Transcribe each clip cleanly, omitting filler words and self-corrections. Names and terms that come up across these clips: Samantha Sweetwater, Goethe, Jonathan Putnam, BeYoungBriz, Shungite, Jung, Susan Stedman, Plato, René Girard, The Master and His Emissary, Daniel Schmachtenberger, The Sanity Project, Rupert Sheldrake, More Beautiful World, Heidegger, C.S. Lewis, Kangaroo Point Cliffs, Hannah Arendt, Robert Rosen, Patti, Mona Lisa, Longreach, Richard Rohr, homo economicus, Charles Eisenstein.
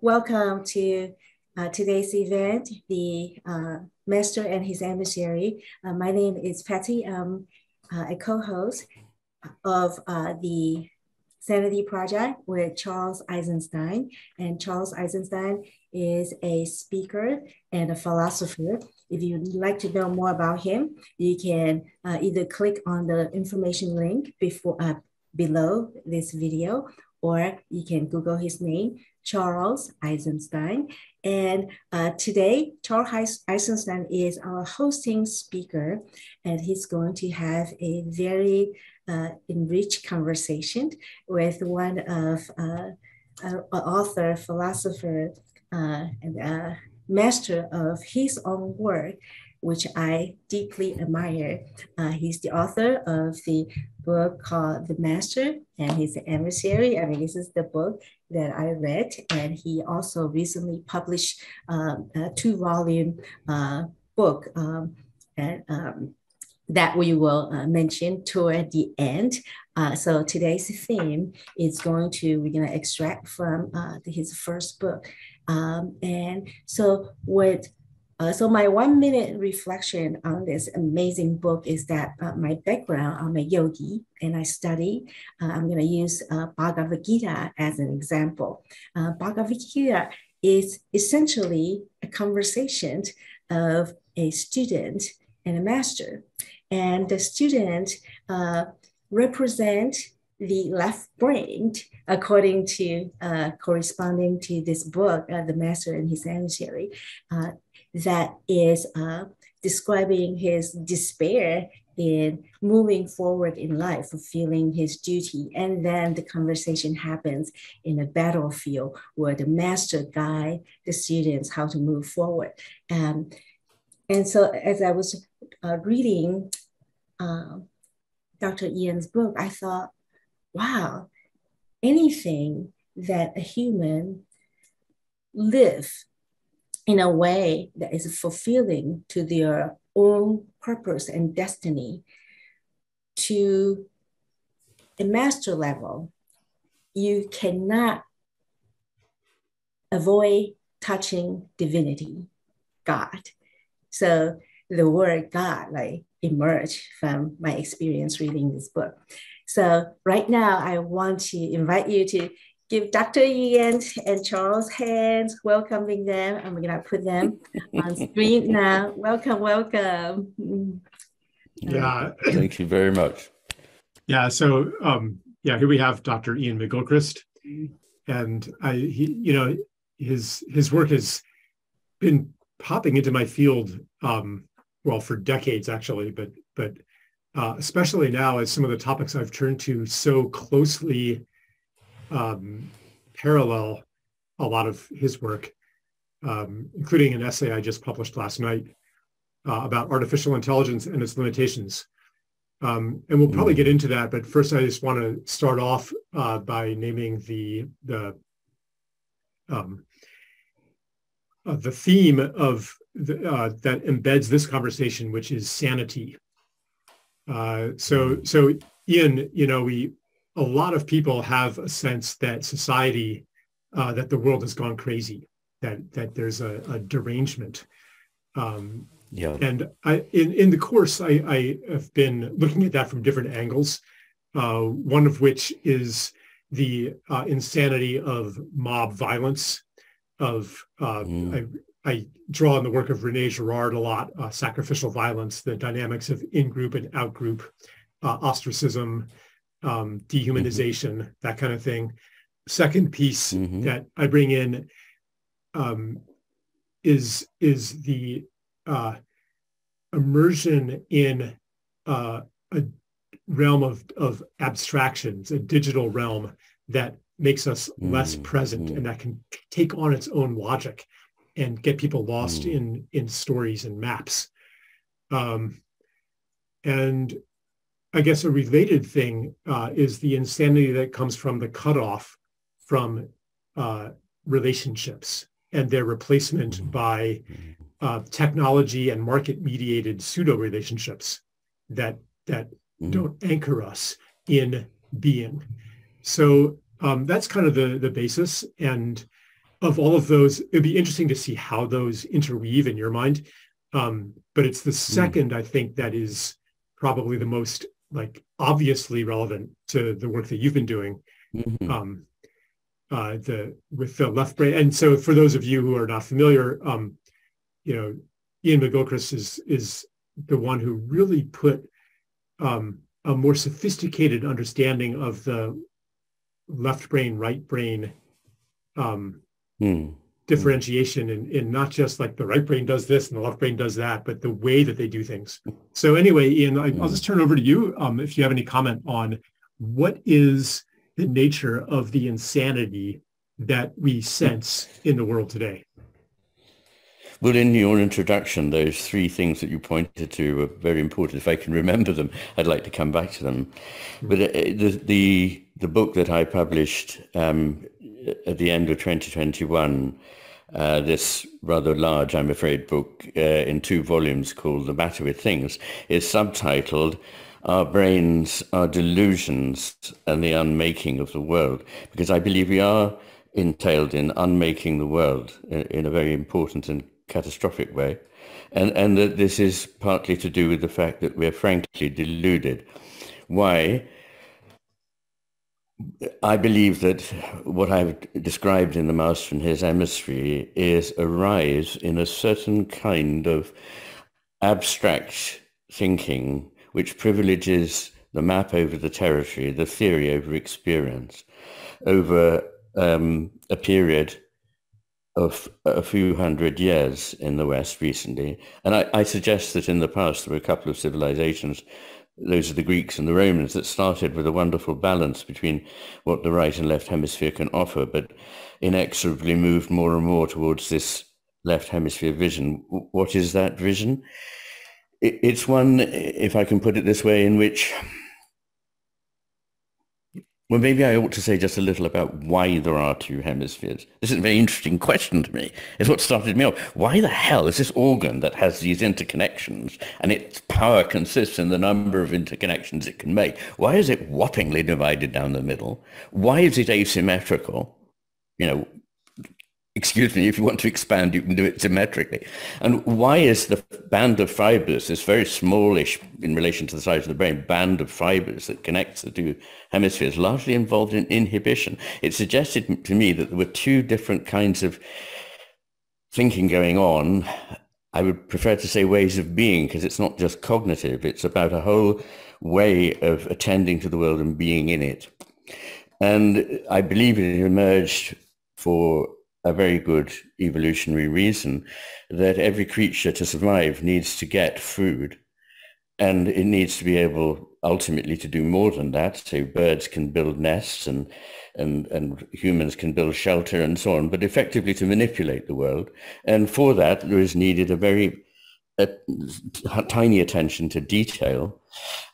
Welcome to today's event, The Master and His Emissary. My name is Patti. I'm a co-host of The Sanity Project with Charles Eisenstein. And Charles Eisenstein is a speaker and a philosopher. If you'd like to know more about him, you can either click on the information link below this video, or you can Google his name, Charles Eisenstein. And today, Charles Eisenstein is our hosting speaker, and he's going to have a very enriched conversation with one of an author, philosopher, and master of his own work, which I deeply admire. He's the author of the book called The Master and His Emissary. I mean, this is the book that I read, and he also recently published a 2-volume book that we will mention toward the end. So today's theme is we're gonna extract from his first book. And so so my 1-minute reflection on this amazing book is that my background, I'm a yogi and I study. I'm going to use Bhagavad Gita as an example. Bhagavad Gita is essentially a conversation of a student and a master. And the student represents the left brain, according to corresponding to this book, The Master and His Emissary. That is describing his despair in moving forward in life, fulfilling his duty. And then the conversation happens in a battlefield where the master guides the students how to move forward. And so as I was reading Dr. Iain's book, I thought, wow, anything that a human lives in a way that is fulfilling to their own purpose and destiny to a master level, you cannot avoid touching divinity, God. So the word God emerged from my experience reading this book. So right now I want to invite you to give Dr. Iain and Charles hands, welcoming them. I'm gonna put them on screen now. Welcome, welcome. Yeah. Thank you very much. Yeah, so here we have Dr. Iain McGilchrist. And his work has been popping into my field, well, for decades actually, but especially now as some of the topics I've turned to so closely parallel a lot of his work, including an essay I just published last night about artificial intelligence and its limitations. And we'll probably get into that, but first I just want to start off by naming the theme of that embeds this conversation, which is sanity. So Iain, a lot of people have a sense that society, that the world has gone crazy, that there's a derangement. Yeah. And in the course, I have been looking at that from different angles, one of which is the insanity of mob violence. I draw on the work of René Girard a lot, sacrificial violence, the dynamics of in-group and out-group, ostracism, dehumanization, that kind of thing. Second piece that I bring in is the immersion in a realm of abstractions, a digital realm that makes us less present and that can take on its own logic and get people lost in stories and maps. And I guess a related thing is the insanity that comes from the cutoff from relationships and their replacement by technology and market-mediated pseudo-relationships that don't anchor us in being. So that's kind of the basis. And of all of those, it'd be interesting to see how those interweave in your mind. But it's the second, I think, that is probably the most like obviously relevant to the work that you've been doing with the left brain. And so for those of you who are not familiar, you know, Iain McGilchrist is the one who really put a more sophisticated understanding of the left brain, right brain differentiation in not just like the right brain does this and the left brain does that, but the way that they do things. So anyway, Iain, I'll just turn over to you if you have any comment on what is the nature of the insanity that we sense in the world today. Well, in your introduction, those three things that you pointed to were very important. If I can remember them, I'd like to come back to them. But the book that I published at the end of 2021, this rather large, I'm afraid, book in 2 volumes called The Matter with Things, is subtitled Our Brains, Our Delusions, and the Unmaking of the World, because I believe we are entailed in unmaking the world in a very important and catastrophic way, and that this is partly to do with the fact that we're frankly deluded. Why? I believe that what I've described in The Master and His Emissary is a rise in a certain kind of abstract thinking which privileges the map over the territory, the theory over experience, over a period of a few hundred years in the West recently. And I suggest that in the past there were a couple of civilizations, those are the Greeks and the Romans, that started with a wonderful balance between what the right and left hemisphere can offer, but inexorably moved more and more towards this left hemisphere vision. What is that vision? It's one, if I can put it this way, in which, well, maybe I ought to say just a little about why there are 2 hemispheres. This is a very interesting question to me. It's what started me off. Why the hell is this organ that has these interconnections and its power consists in the number of interconnections it can make? Why is it whoppingly divided down the middle? Why is it asymmetrical? You know, excuse me, if you want to expand, you can do it symmetrically. And why is the band of fibers, this very smallish in relation to the size of the brain, band of fibers that connects the 2 hemispheres, largely involved in inhibition? It suggested to me that there were 2 different kinds of thinking going on. I would prefer to say ways of being, because it's not just cognitive. It's about a whole way of attending to the world and being in it. And I believe it emerged for a very good evolutionary reason that every creature to survive needs to get food, and it needs to be able ultimately to do more than that. So birds can build nests and humans can build shelter and so on, but effectively to manipulate the world. And for that, there is needed a very tiny attention to detail.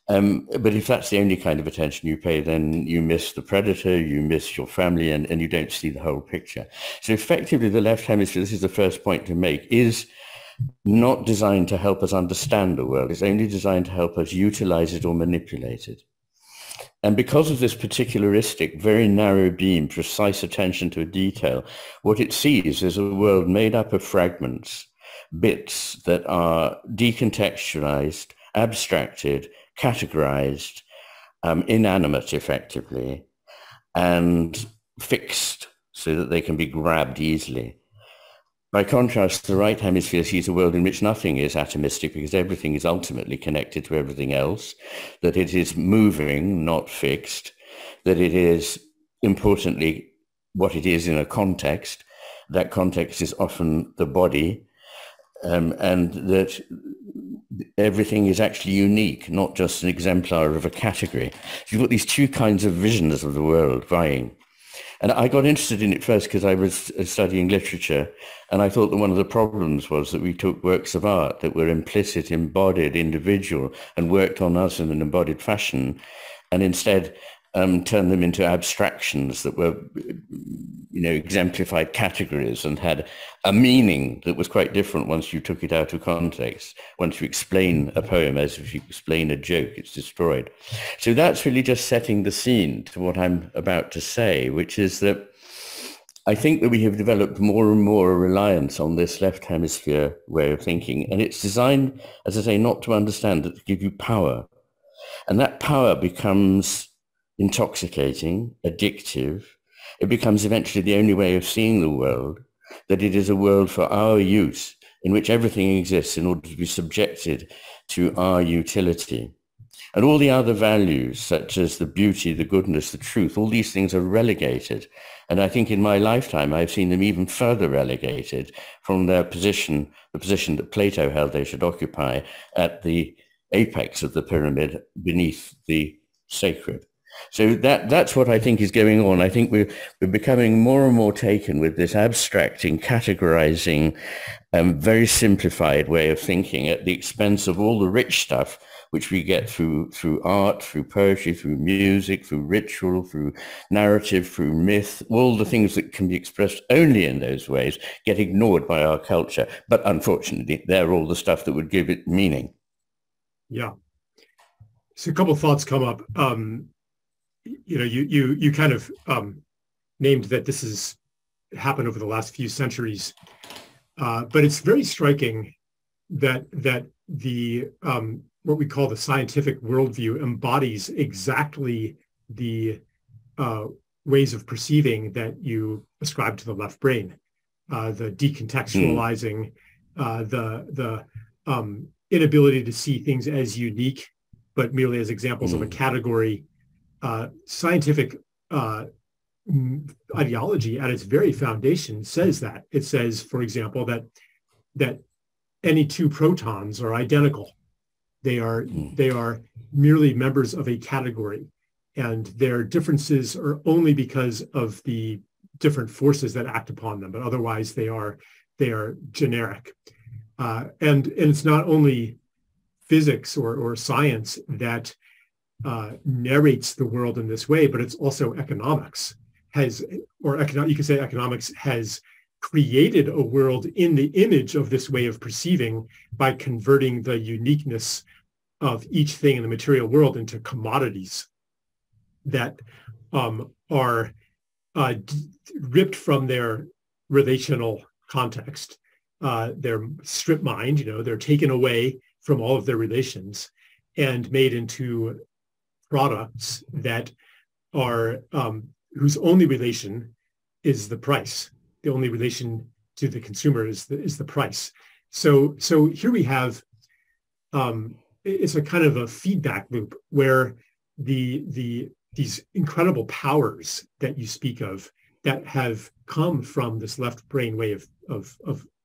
But if that's the only kind of attention you pay, then you miss the predator, you miss your family, and you don't see the whole picture. So effectively, the left hemisphere, this is the first point to make, is not designed to help us understand the world. It's only designed to help us utilize it or manipulate it. And because of this particularistic, very narrow beam, precise attention to a detail, what it sees is a world made up of fragments, bits that are decontextualized, abstracted, categorized, inanimate effectively, and fixed so that they can be grabbed easily. By contrast, the right hemisphere sees a world in which nothing is atomistic, because everything is ultimately connected to everything else, that it is moving, not fixed, that it is importantly what it is in a context. That context is often the body, and that everything is actually unique, not just an exemplar of a category. So you've got these 2 kinds of visions of the world vying. And I got interested in it first because I was studying literature, and I thought that one of the problems was that we took works of art that were implicit, embodied, individual, and worked on us in an embodied fashion, and instead turned them into abstractions that were, you know, exemplified categories and had a meaning that was quite different once you took it out of context. Once you explain a poem as if you explain a joke, it's destroyed. So that's really just setting the scene to what I'm about to say, which is that I think that we have developed more and more a reliance on this left hemisphere way of thinking, and it's designed, as I say, not to understand, but to give you power. And that power becomes intoxicating, addictive. It becomes eventually the only way of seeing the world, that it is a world for our use, in which everything exists in order to be subjected to our utility. And all the other values, such as the beauty, the goodness, the truth, all these things are relegated. And I think in my lifetime, I've seen them even further relegated from their position, the position that Plato held they should occupy at the apex of the pyramid beneath the sacred. So that's what I think is going on. I think we're becoming more and more taken with this abstracting, categorizing, very simplified way of thinking at the expense of all the rich stuff which we get through art, through poetry, through music, through ritual, through narrative, through myth. All the things that can be expressed only in those ways get ignored by our culture. But unfortunately, they're all the stuff that would give it meaning. Yeah. So a couple of thoughts come up. You know, you kind of named that this has happened over the last few centuries, but it's very striking that the what we call the scientific worldview embodies exactly the ways of perceiving that you ascribe to the left brain, the decontextualizing, the inability to see things as unique, but merely as examples of a category. Scientific ideology at its very foundation says that. It says, for example, that any two protons are identical. They are merely members of a category, and their differences are only because of the different forces that act upon them, but otherwise they are generic. And it's not only physics or science that narrates the world in this way, but it's also economics has created a world in the image of this way of perceiving by converting the uniqueness of each thing in the material world into commodities that are ripped from their relational context. They're stripped mined, they're taken away from all of their relations and made into products that are whose only relation is the price. The only relation to the consumer is the price. So here we have it's a kind of a feedback loop where these incredible powers that you speak of that have come from this left brain way of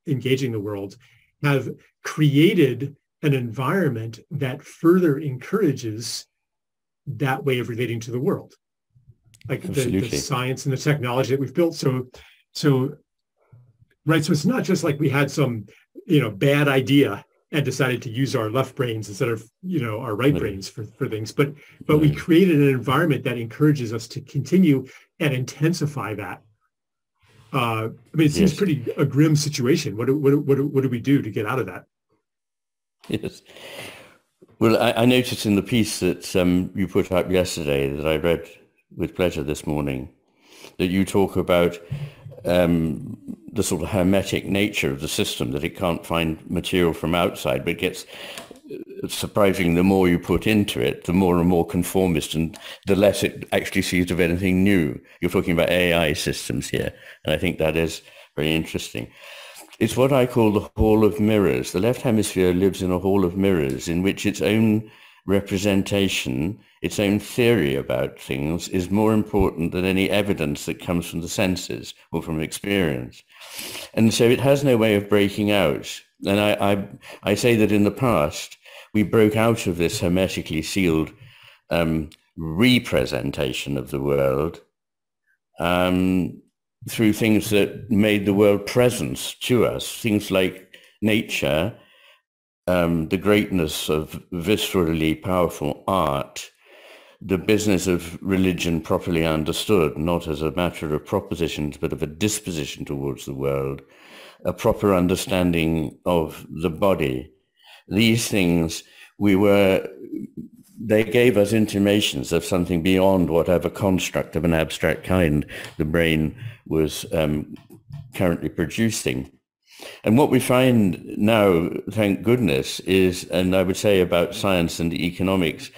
engaging the world have created an environment that further encourages that way of relating to the world, like the science and the technology that we've built. So it's not just like we had some, bad idea and decided to use our left brains instead of, our right brains for things, but we created an environment that encourages us to continue and intensify that. I mean, it seems pretty a grim situation. What do we do to get out of that? Yes. Well, I noticed in the piece that you put up yesterday that I read with pleasure this morning, that you talk about the sort of hermetic nature of the system, that it can't find material from outside, but gets surprising the more you put into it, the more and more conformist and the less it actually sees of anything new. You're talking about AI systems here, and I think that is very interesting. It's what I call the hall of mirrors. The left hemisphere lives in a hall of mirrors in which its own representation, its own theory about things is more important than any evidence that comes from the senses or from experience. And so it has no way of breaking out. And I say that in the past, we broke out of this hermetically sealed representation of the world through things that made the world presence to us, things like nature, the greatness of viscerally powerful art, the business of religion properly understood, not as a matter of propositions, but of a disposition towards the world, a proper understanding of the body. These things we were they gave us intimations of something beyond whatever construct of an abstract kind the brain was currently producing. And what we find now, thank goodness, is, and I would say about science and economics,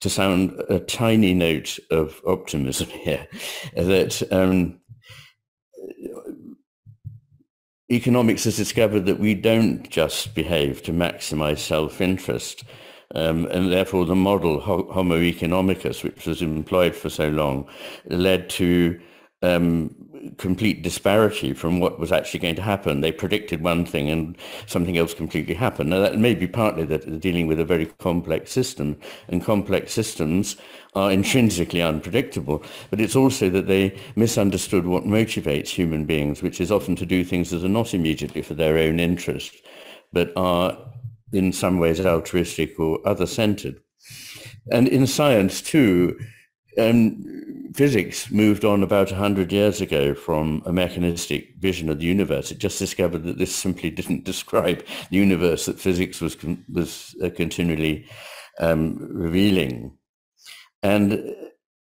to sound a tiny note of optimism here, that economics has discovered that we don't just behave to maximize self-interest, and therefore the model homo economicus, which was employed for so long, led to complete disparity from what was actually going to happen. They predicted one thing and something else completely happened. Now that may be partly that they're dealing with a very complex system, and complex systems are intrinsically unpredictable, but it's also that they misunderstood what motivates human beings, which is often to do things that are not immediately for their own interest, but are in some ways altruistic or other-centered. And in science too, physics moved on about 100 years ago from a mechanistic vision of the universe. It just discovered that this simply didn't describe the universe that physics was continually revealing. And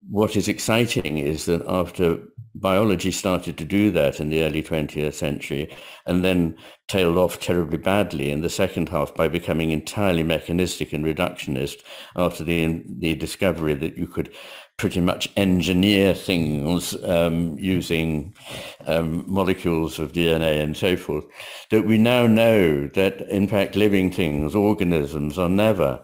what is exciting is that after biology started to do that in the early 20th century and then tailed off terribly badly in the second half by becoming entirely mechanistic and reductionist after the discovery that you could pretty much engineer things using molecules of DNA and so forth, that we now know that in fact living things, organisms, are never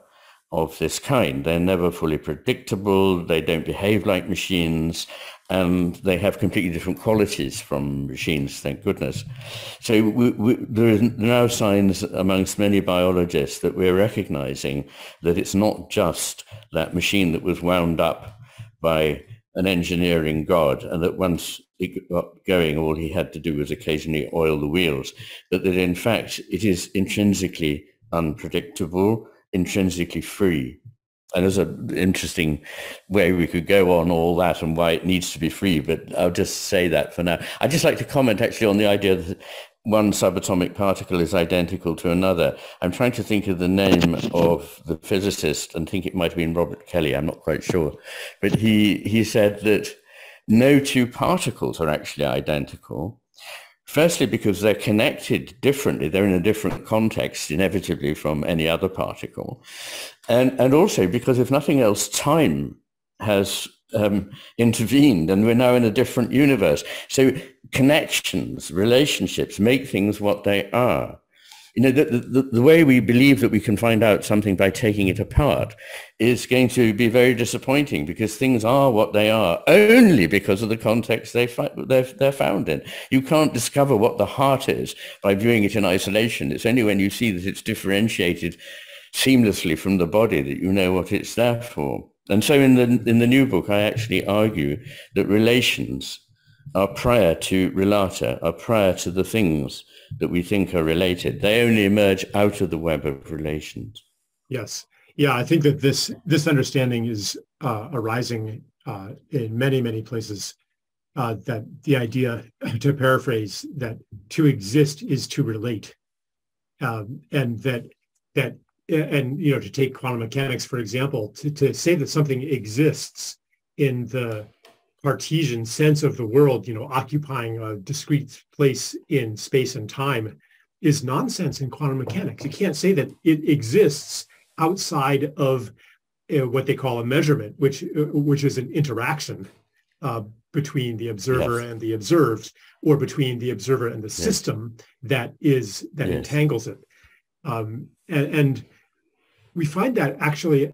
of this kind. They're never fully predictable, they don't behave like machines, and they have completely different qualities from machines, thank goodness. So there are now signs amongst many biologists that we're recognizing that it's not just that machine that was wound up by an engineering god, and that once it got going, all he had to do was occasionally oil the wheels, but that in fact it is intrinsically unpredictable, intrinsically free. And there's an interesting way we could go on all that and why it needs to be free, but I'll just say that for now. I'd just like to comment actually on the idea that one subatomic particle is identical to another. I'm trying to think of the name of the physicist and think it might have been Robert Kelly, I'm not quite sure. But he said that no two particles are actually identical. Firstly, because they're connected differently, they're in a different context, inevitably, from any other particle. And also because, if nothing else, time has intervened and we're now in a different universe. So connections, relationships make things what they are. You know, the way we believe that we can find out something by taking it apart is going to be very disappointing, because things are what they are only because of the context they're found in. You can't discover what the heart is by viewing it in isolation. It's only when you see that it's differentiated seamlessly from the body that you know what it's there for. And so in the new book, I actually argue that relations are prior to relata, are prior to the things that we think are related. They only emerge out of the web of relations. Yes. Yeah, I think that this understanding is arising in many, many places, that the idea, to paraphrase, that to exist is to relate. And that, you know, to take quantum mechanics, for example, to say that something exists in the Cartesian sense of the world, you know, occupying a discrete place in space and time, is nonsense in quantum mechanics. You can't say that it exists outside of what they call a measurement, which is an interaction between the observer and the observed, or between the observer and the system that entangles it. And we find that actually,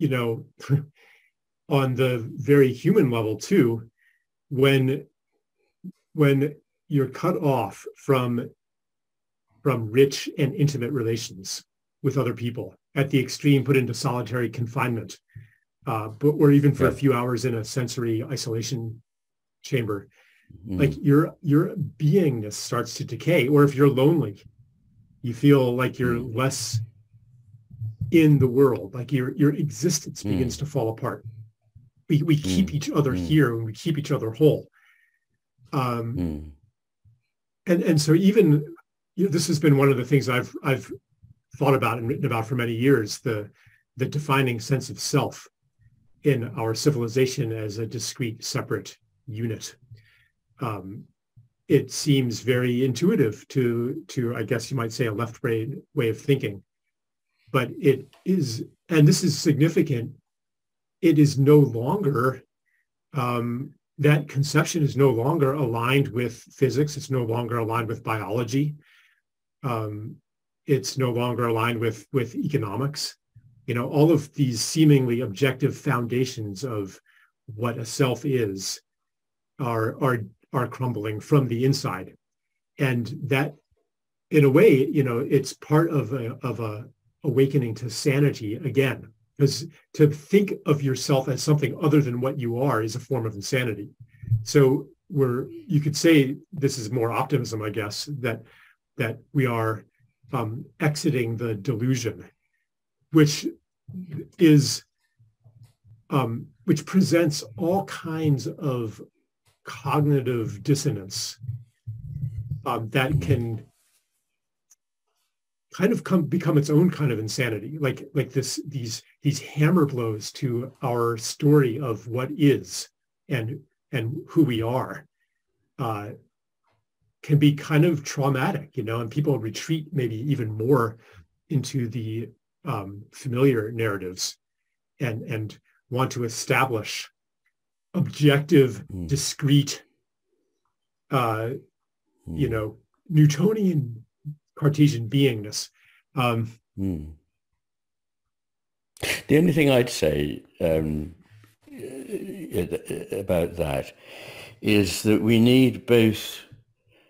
you know, on the very human level too, when you're cut off from rich and intimate relations with other people, at the extreme put into solitary confinement, or even for a few hours in a sensory isolation chamber, like your beingness starts to decay. Or if you're lonely, you feel like you're less in the world, like your existence begins to fall apart. We keep each other here, and we keep each other whole. And so even, you know, this has been one of the things I've thought about and written about for many years, the the defining sense of self in our civilization as a discrete, separate unit. It seems very intuitive to, I guess you might say, a left brain way of thinking. But it is, and this is significant, it is no longer, that conception is no longer aligned with physics. It's no longer aligned with biology. It's no longer aligned with economics. You know, all of these seemingly objective foundations of what a self is are crumbling from the inside. And that, in a way, you know, it's part of a awakening to sanity again, because to think of yourself as something other than what you are is a form of insanity. So you could say this is more optimism, I guess, that we are exiting the delusion, which presents all kinds of cognitive dissonance that can kind of become its own kind of insanity, like these hammer blows to our story of what is and who we are, can be kind of traumatic, you know, and people retreat maybe even more into the familiar narratives and want to establish objective, discrete, you know, Newtonian Cartesian beingness. The only thing I'd say about that is that we need both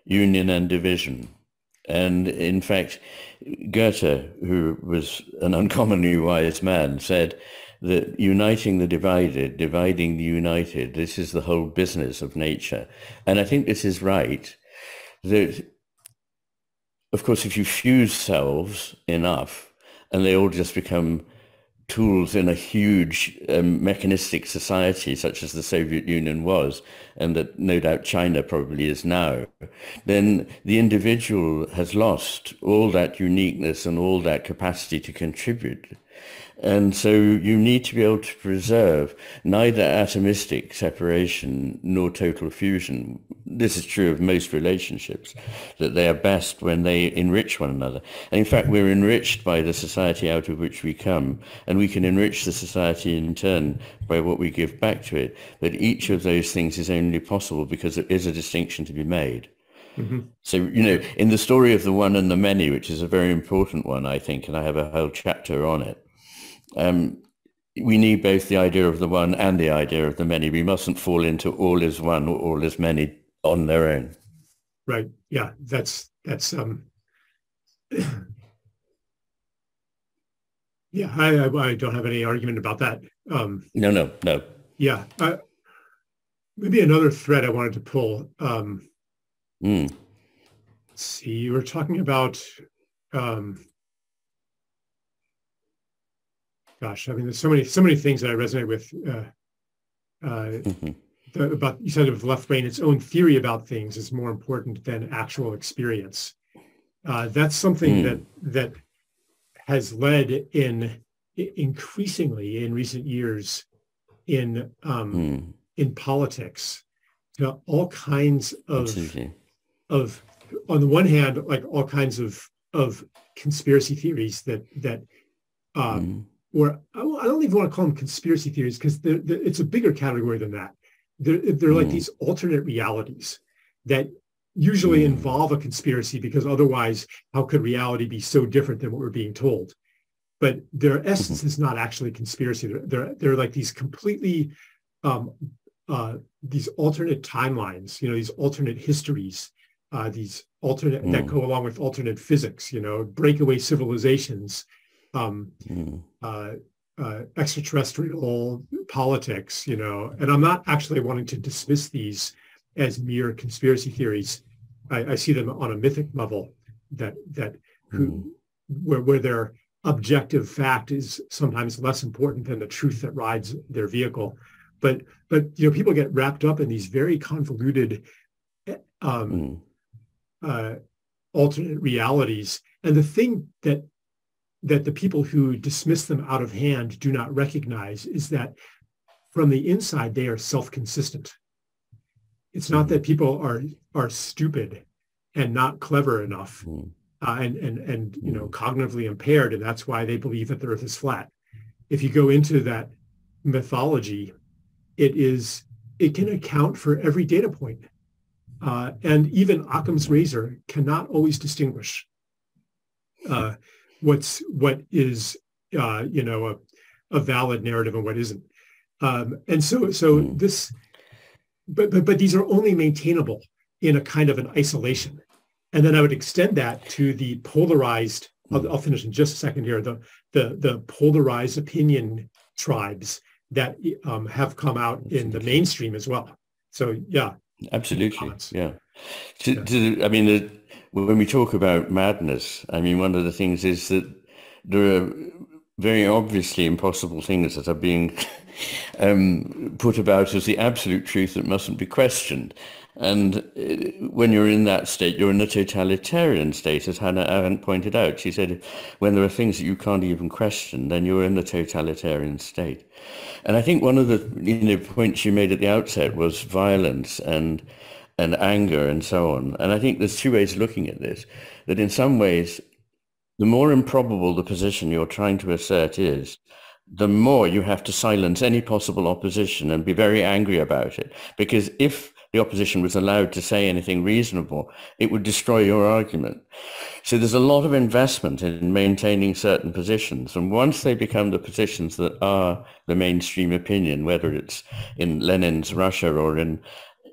union and division. And in fact, Goethe, who was an uncommonly wise man, said that uniting the divided, dividing the united, this is the whole business of nature. And I think this is right, that of course, if you fuse selves enough and they all just become tools in a huge mechanistic society such as the Soviet Union was, and that no doubt China probably is now, then the individual has lost all that uniqueness and all that capacity to contribute. And so you need to be able to preserve neither atomistic separation nor total fusion. This is true of most relationships, that they are best when they enrich one another. And in fact, we're enriched by the society out of which we come, and we can enrich the society in turn by what we give back to it. But each of those things is only possible because there is a distinction to be made. So, you know, in the story of the one and the many, which is a very important one, I think, and I have a whole chapter on it, we need both the idea of the one and the idea of the many. We mustn't fall into all is one or all is many on their own. Right. Yeah, that's yeah, I don't have any argument about that. No. Yeah. Maybe another thread I wanted to pull. Let's see, you were talking about, gosh, I mean, there's so many things that I resonate with, about, you said of left brain, its own theory about things is more important than actual experience. That's something that has led increasingly in recent years in politics to all kinds of on the one hand, like all kinds of conspiracy theories or I don't even want to call them conspiracy theories, because it's a bigger category than that. They're like these alternate realities that usually involve a conspiracy, because otherwise, how could reality be so different than what we're being told? But their essence is not actually conspiracy. They're like these completely these alternate timelines, you know, these alternate histories. These alternate that go along with alternate physics, you know, breakaway civilizations, extraterrestrial politics, you know, and I'm not actually wanting to dismiss these as mere conspiracy theories. I see them on a mythic level where their objective fact is sometimes less important than the truth that rides their vehicle. But you know, people get wrapped up in these very convoluted alternate realities. And the thing that that the people who dismiss them out of hand do not recognize is that from the inside, they are self-consistent. It's not that people are stupid and not clever enough and you know, cognitively impaired, and that's why they believe that the earth is flat. If you go into that mythology, it can account for every data point. And even Occam's razor cannot always distinguish what is you know, a valid narrative and what isn't. And so this, but these are only maintainable in a kind of an isolation. And then I would extend that to the polarized, I'll finish in just a second here, the polarized opinion tribes that have come out in the mainstream as well. So, yeah. Absolutely. Yeah. I mean, when we talk about madness, I mean, one of the things is that there are very obviously impossible things that are being put about as the absolute truth that mustn't be questioned. And when you're in that state, you're in a totalitarian state, as Hannah Arendt pointed out. She said, when there are things that you can't even question, then you're in a totalitarian state. And I think one of the points you made at the outset was violence and anger and so on. And I think there's two ways of looking at this, that in some ways, the more improbable the position you're trying to assert is, the more you have to silence any possible opposition and be very angry about it. Because if the opposition was allowed to say anything reasonable, it would destroy your argument. So there's a lot of investment in maintaining certain positions. And once they become the positions that are the mainstream opinion, whether it's in Lenin's Russia or in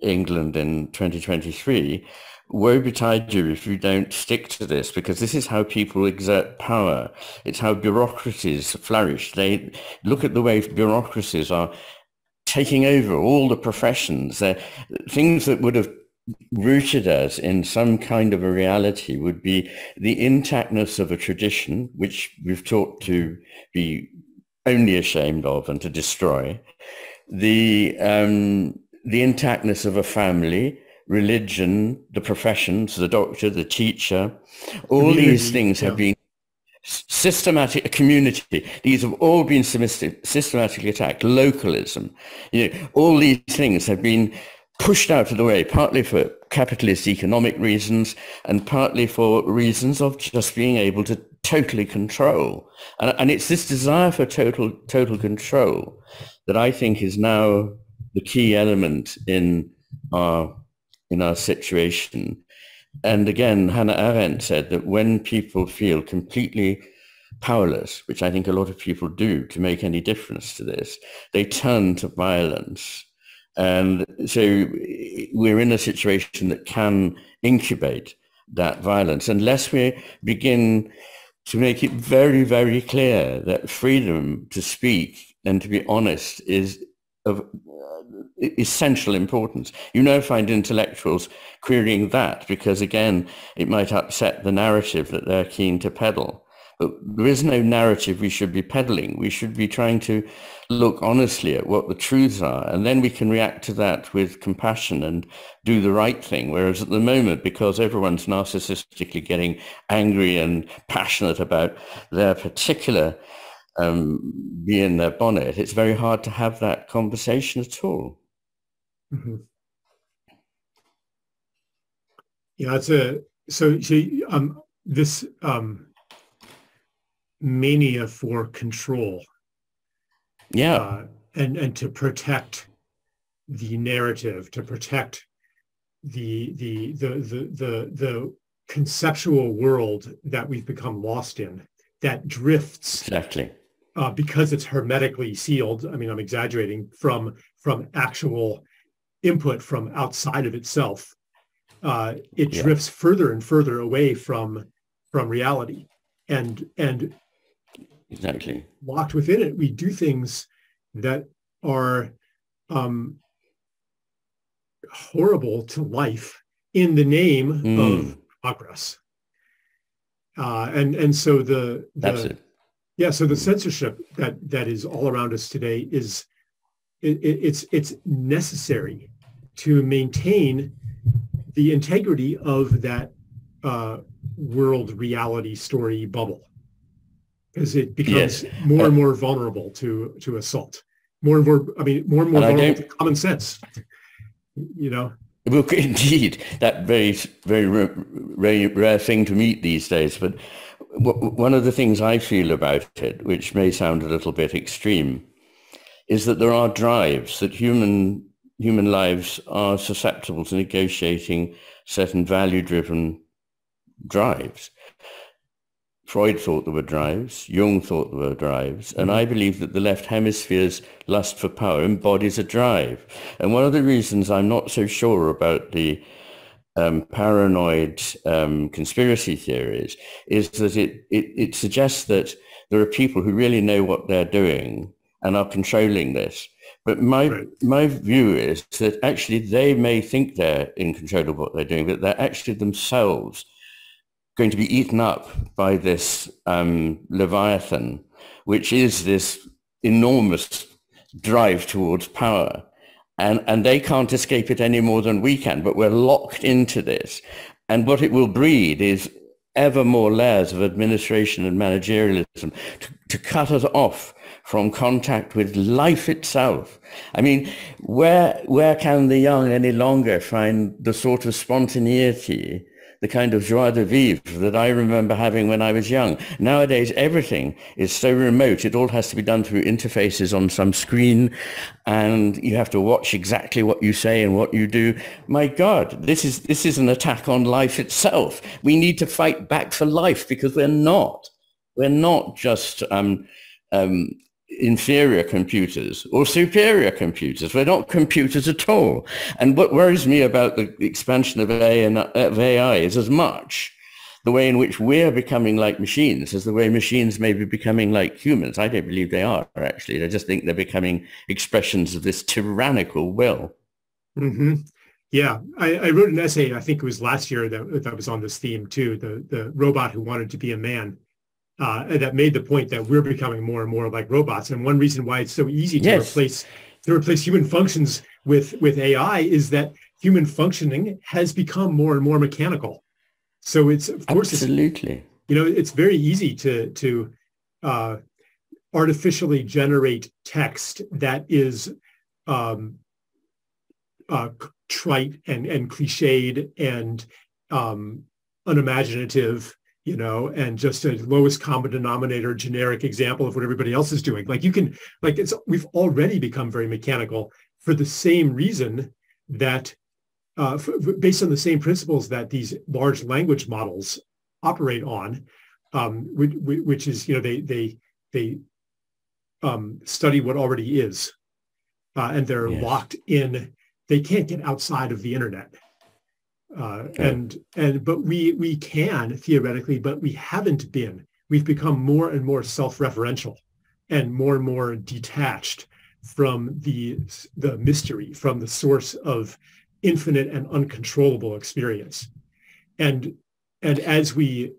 England in 2023, woe betide you if you don't stick to this, because this is how people exert power. It's how bureaucracies flourish. They look at the way bureaucracies are taking over all the professions. Things that would have rooted us in some kind of a reality would be the intactness of a tradition, which we've taught to be only ashamed of and to destroy, the intactness of a family, religion, the professions, the doctor, the teacher, all these things have been systematic, community. These have all been systematically attacked. Localism, all these things have been pushed out of the way, partly for capitalist economic reasons and partly for reasons of just being able to totally control. And it's this desire for total control that I think is now the key element in our situation. And again, Hannah Arendt said that when people feel completely powerless, which I think a lot of people do to make any difference to this, they turn to violence. And so we're in a situation that can incubate that violence unless we begin to make it very, very clear that freedom to speak and to be honest is of essential importance. You now find intellectuals querying that because, again, it might upset the narrative that they're keen to peddle. But there is no narrative we should be peddling. We should be trying to look honestly at what the truths are, and then we can react to that with compassion and do the right thing. Whereas at the moment, because everyone's narcissistically getting angry and passionate about their particular be in their bonnet, it's very hard to have that conversation at all. Mm-hmm. Yeah, it's this mania for control. Yeah, and to protect the narrative, to protect the conceptual world that we've become lost in, that drifts exactly. Because it's hermetically sealed, I mean, I'm exaggerating, from actual input from outside of itself, it drifts further and further away from reality. And exactly. Locked within it, we do things that are horrible to life in the name of progress. And so the censorship that is all around us today is it's necessary to maintain the integrity of that world reality story bubble. because it becomes more and more vulnerable to assault. More and more, I mean, more and more vulnerable to common sense. You know. Well, indeed, that very, very rare thing to meet these days. But one of the things I feel about it, which may sound a little bit extreme, is that there are drives that human lives are susceptible to negotiating certain value-driven drives. Freud thought there were drives, Jung thought there were drives, and I believe that the left hemisphere's lust for power embodies a drive. And one of the reasons I'm not so sure about the paranoid conspiracy theories is that it suggests that there are people who really know what they're doing and are controlling this. But my view is that actually they may think they're in control of what they're doing, but they're actually themselves going to be eaten up by this Leviathan, which is this enormous drive towards power. And they can't escape it any more than we can, but we're locked into this. And what it will breed is ever more layers of administration and managerialism to cut us off from contact with life itself. I mean, where can the young any longer find the sort of spontaneity, the kind of joie de vivre that I remember having when I was young? Nowadays, everything is so remote. It all has to be done through interfaces on some screen, and you have to watch exactly what you say and what you do. My God, this is an attack on life itself. We need to fight back for life, because we're not just inferior computers or superior computers. We're not computers at all. And what worries me about the expansion of AI is as much the way in which we're becoming like machines as the way machines may be becoming like humans. I don't believe they are, actually. I just think they're becoming expressions of this tyrannical will. Mm-hmm. Yeah, I wrote an essay, I think it was last year, that was on this theme too, the robot who wanted to be a man. That made the point that we're becoming more and more like robots. And one reason why it's so easy to replace human functions with AI is that human functioning has become more and more mechanical. So it's, of course, it's very easy to artificially generate text that is trite and cliched and unimaginative, you know, and just a lowest common denominator, generic example of what everybody else is doing. Like we've already become very mechanical for the same reason that, based on the same principles that these large language models operate on, which is, you know, they study what already is, and they're locked in. They can't get outside of the internet. But we can theoretically, but we haven't been. We've become more and more self-referential, and more detached from the mystery, from the source of infinite and uncontrollable experience. And as we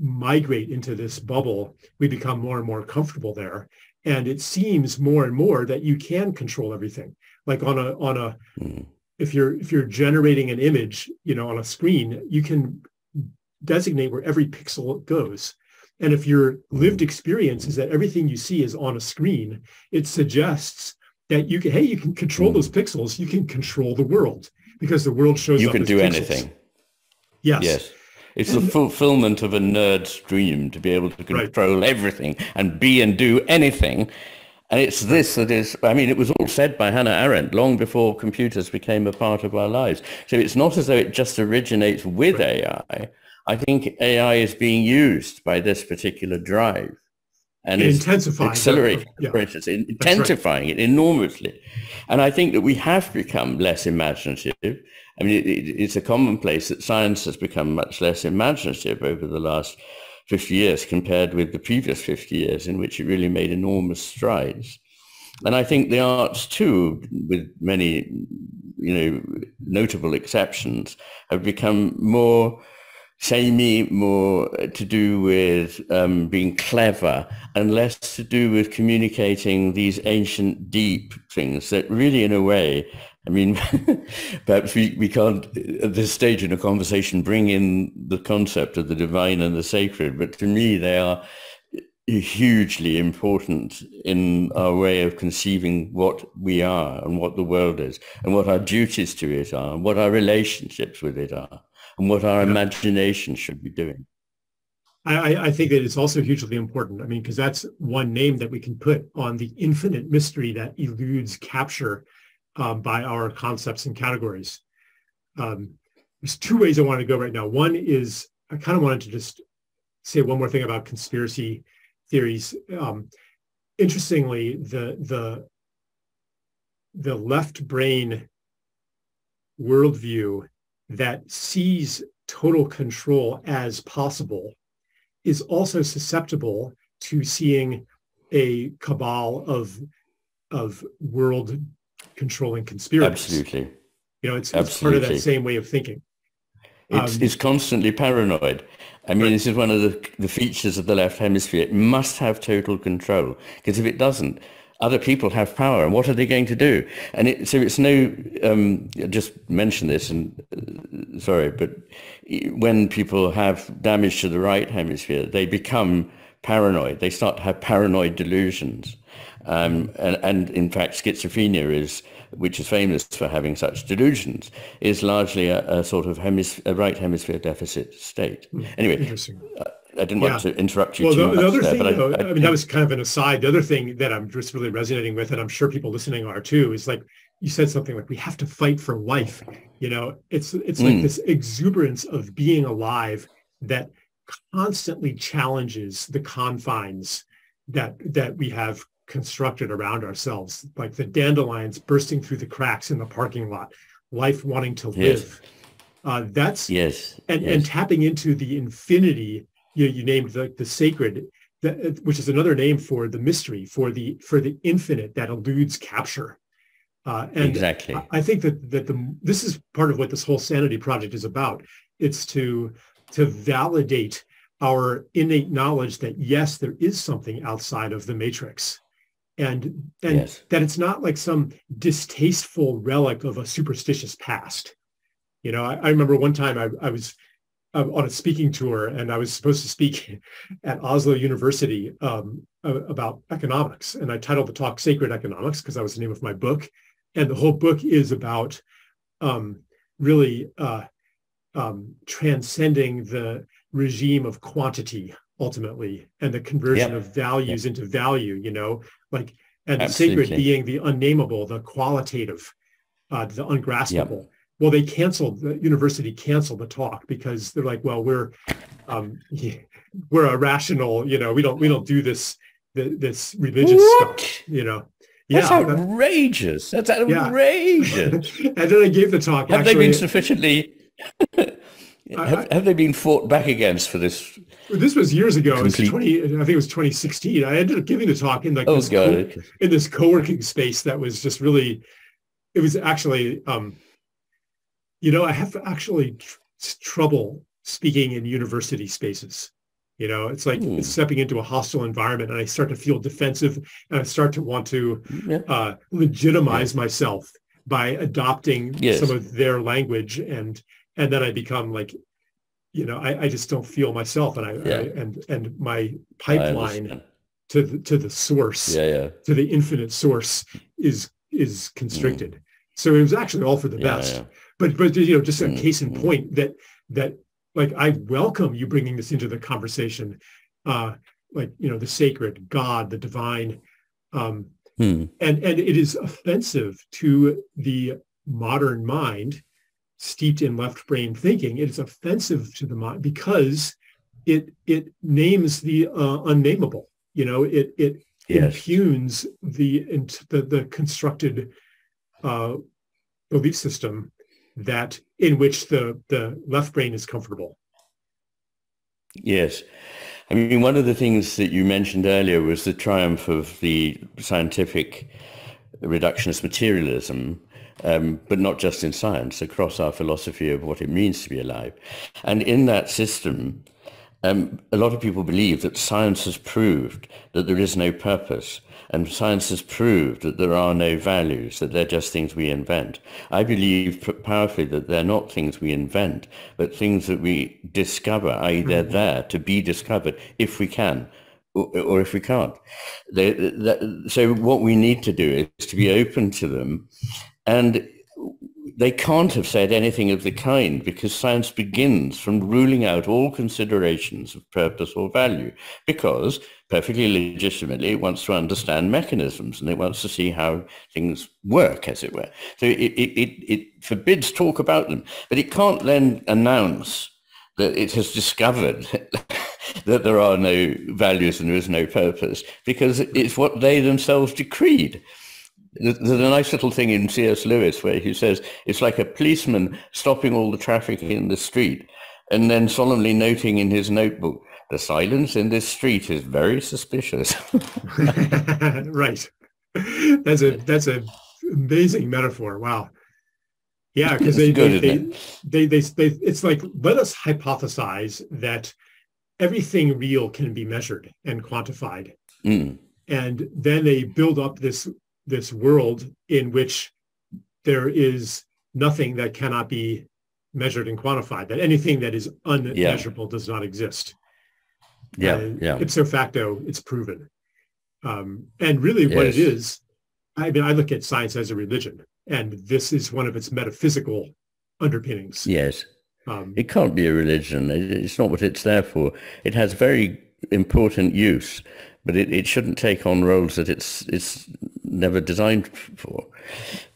migrate into this bubble, we become more and more comfortable there. And it seems more and more that you can control everything, like on a. Mm. If you're generating an image, you know, on a screen, you can designate where every pixel goes. And if your lived experience is that everything you see is on a screen, it suggests that you can control those pixels. You can control the world, because the world shows up as pixels. You can do anything. Yes. Yes. It's the fulfillment of a nerd's dream to be able to control everything and be and do anything. And it's this that is, I mean, it was all said by Hannah Arendt long before computers became a part of our lives. So it's not as though it just originates with AI. I think AI is being used by this particular drive. And it's accelerating the process, intensifying it enormously. And I think that we have become less imaginative. I mean, it's a commonplace that science has become much less imaginative over the last 50 years compared with the previous 50 years, in which it really made enormous strides. And I think the arts too, with many, you know, notable exceptions, have become more samey, more to do with being clever, and less to do with communicating these ancient deep things that really, in a way, I mean, perhaps we can't at this stage in a conversation bring in the concept of the divine and the sacred, but to me they are hugely important in our way of conceiving what we are and what the world is and what our duties to it are and what our relationships with it are and what our imagination should be doing. I think that it's also hugely important. I mean, because that's one name that we can put on the infinite mystery that eludes capture by our concepts and categories. There's two ways I want to go right now. One is I kind of wanted to just say one more thing about conspiracy theories. Interestingly, the left brain worldview that sees total control as possible is also susceptible to seeing a cabal of world controlling conspirators. Absolutely. You know, it's part of that same way of thinking. It's constantly paranoid. I mean, this is one of the features of the left hemisphere. It must have total control, because if it doesn't, other people have power, and what are they going to do? And so it's no, just mention this, and sorry, but when people have damage to the right hemisphere, they become paranoid. They start to have paranoid delusions. And in fact, schizophrenia is, which is famous for having such delusions, is largely a sort of right hemisphere deficit state. Anyway, I didn't want to interrupt you too much, but I mean, that was kind of an aside. The other thing that I'm just really resonating with, and I'm sure people listening are too, is like you said something like, we have to fight for life. You know, it's like this exuberance of being alive that constantly challenges the confines that we have constructed around ourselves, like the dandelions bursting through the cracks in the parking lot, life wanting to live. And tapping into the infinity. You named the sacred, which is another name for the mystery, for the infinite that eludes capture. Exactly. I think that this is part of what this whole Sanity Project is about. It's to validate our innate knowledge that yes, there is something outside of the matrix. And that it's not like some distasteful relic of a superstitious past. You know, I remember one time I was on a speaking tour, and I was supposed to speak at Oslo University about economics. And I titled the talk Sacred Economics because that was the name of my book. And the whole book is about transcending the regime of quantity ultimately, and the conversion of values into value, you know, like, and the sacred being the unnameable, the qualitative, the ungraspable. Well, the university canceled the talk because they're like, well, we're irrational, you know, we don't do this religious stuff, you know. Outrageous. That's outrageous. And then I gave the talk. Have they been sufficiently... have they been fought back against for this? This was years ago. I think it was 2016. I ended up giving the talk in this co-working space that was just really, it was actually, you know, I have actually trouble speaking in university spaces. You know, it's like stepping into a hostile environment, and I start to feel defensive, and I start to want to legitimize myself by adopting some of their language, and then I become like, you know, I just don't feel myself, and my pipeline to the source, to the infinite source is constricted. So it was actually all for the best. But you know, just a case in point that like, I welcome you bringing this into the conversation, like, you know, the sacred, God, the divine, and it is offensive to the modern mind steeped in left brain thinking. It is offensive to the mind because it names the unnameable. You know, it impugns the constructed belief system in which the left brain is comfortable. Yes. I mean, one of the things that you mentioned earlier was the triumph of the scientific reductionist materialism, but not just in science, across our philosophy of what it means to be alive. And in that system, a lot of people believe that science has proved that there is no purpose, and science has proved that there are no values, that they're just things we invent. I believe powerfully that they're not things we invent, but things that we discover, i.e. they're there to be discovered if we can, or if we can't. So what we need to do is to be open to them. And they can't have said anything of the kind, because science begins from ruling out all considerations of purpose or value, because perfectly legitimately it wants to understand mechanisms and it wants to see how things work, as it were. So it forbids talk about them, but it can't then announce that it has discovered that there are no values and there is no purpose, because it's what they themselves decreed. There's a nice little thing in C.S. Lewis where he says it's like a policeman stopping all the traffic in the street and then solemnly noting in his notebook, the silence in this street is very suspicious. Right. That's an amazing metaphor. Wow. Yeah, because it's like, let us hypothesize that everything real can be measured and quantified. Mm. And then they build up this world in which there is nothing that cannot be measured and quantified, that anything that is unmeasurable does not exist. Yeah, ipso facto, it's proven. And really what it is, I mean, I look at science as a religion, and this is one of its metaphysical underpinnings. Yes. It can't be a religion. It's not what it's there for. It has very important use, but it shouldn't take on roles that it's never designed for.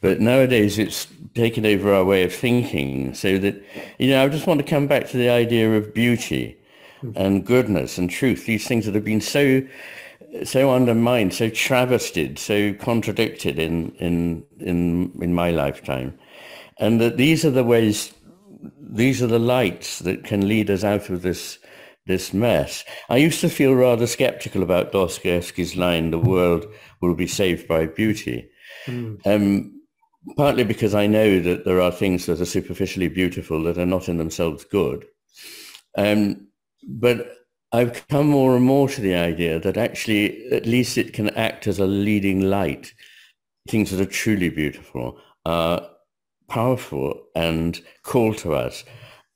But nowadays it's taken over our way of thinking, so that, you know, I just want to come back to the idea of beauty and goodness and truth, these things that have been so undermined, so travestied, so contradicted in my lifetime. And that these are the ways, these are the lights that can lead us out of this mess. I used to feel rather skeptical about Dostoevsky's line, the world will be saved by beauty. Mm. Partly because I know that there are things that are superficially beautiful that are not in themselves good. But I've come more and more to the idea that actually at least it can act as a leading light. Things that are truly beautiful are powerful and call to us,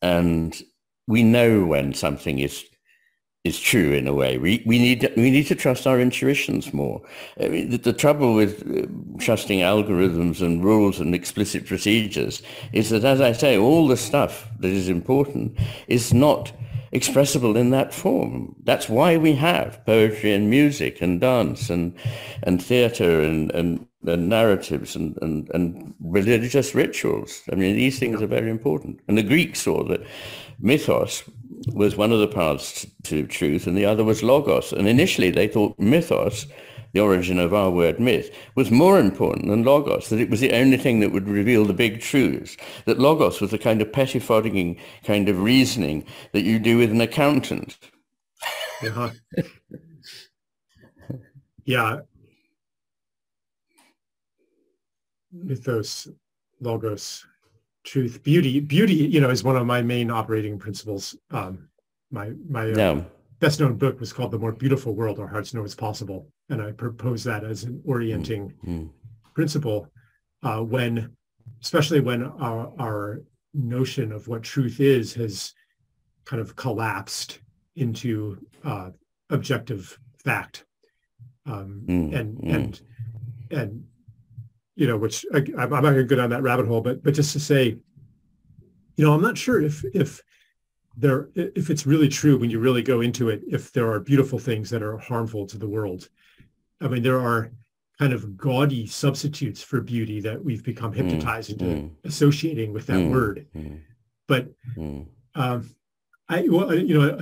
and we know when something is true in a way. We need to trust our intuitions more. I mean, the trouble with trusting algorithms and rules and explicit procedures is that, as I say, all the stuff that is important is not expressible in that form. That's why we have poetry and music and dance and theatre and narratives and religious rituals. I mean, these things are very important. And the Greeks saw that mythos was one of the paths to truth and the other was logos. And initially they thought mythos, the origin of our word myth, was more important than logos, that it was the only thing that would reveal the big truths, that logos was the kind of pettifogging kind of reasoning that you do with an accountant. Yeah. Yeah. Mythos, logos, truth, beauty. Beauty, you know, is one of my main operating principles. My best known book was called The More Beautiful World Our Hearts Know Is Possible. And I propose that as an orienting principle especially when our notion of what truth is has kind of collapsed into objective fact. And you know, which I'm not going to go down that rabbit hole, but just to say, you know, I'm not sure if it's really true when you really go into it, if there are beautiful things that are harmful to the world. I mean, there are kind of gaudy substitutes for beauty that we've become hypnotized into associating with that word. But you know,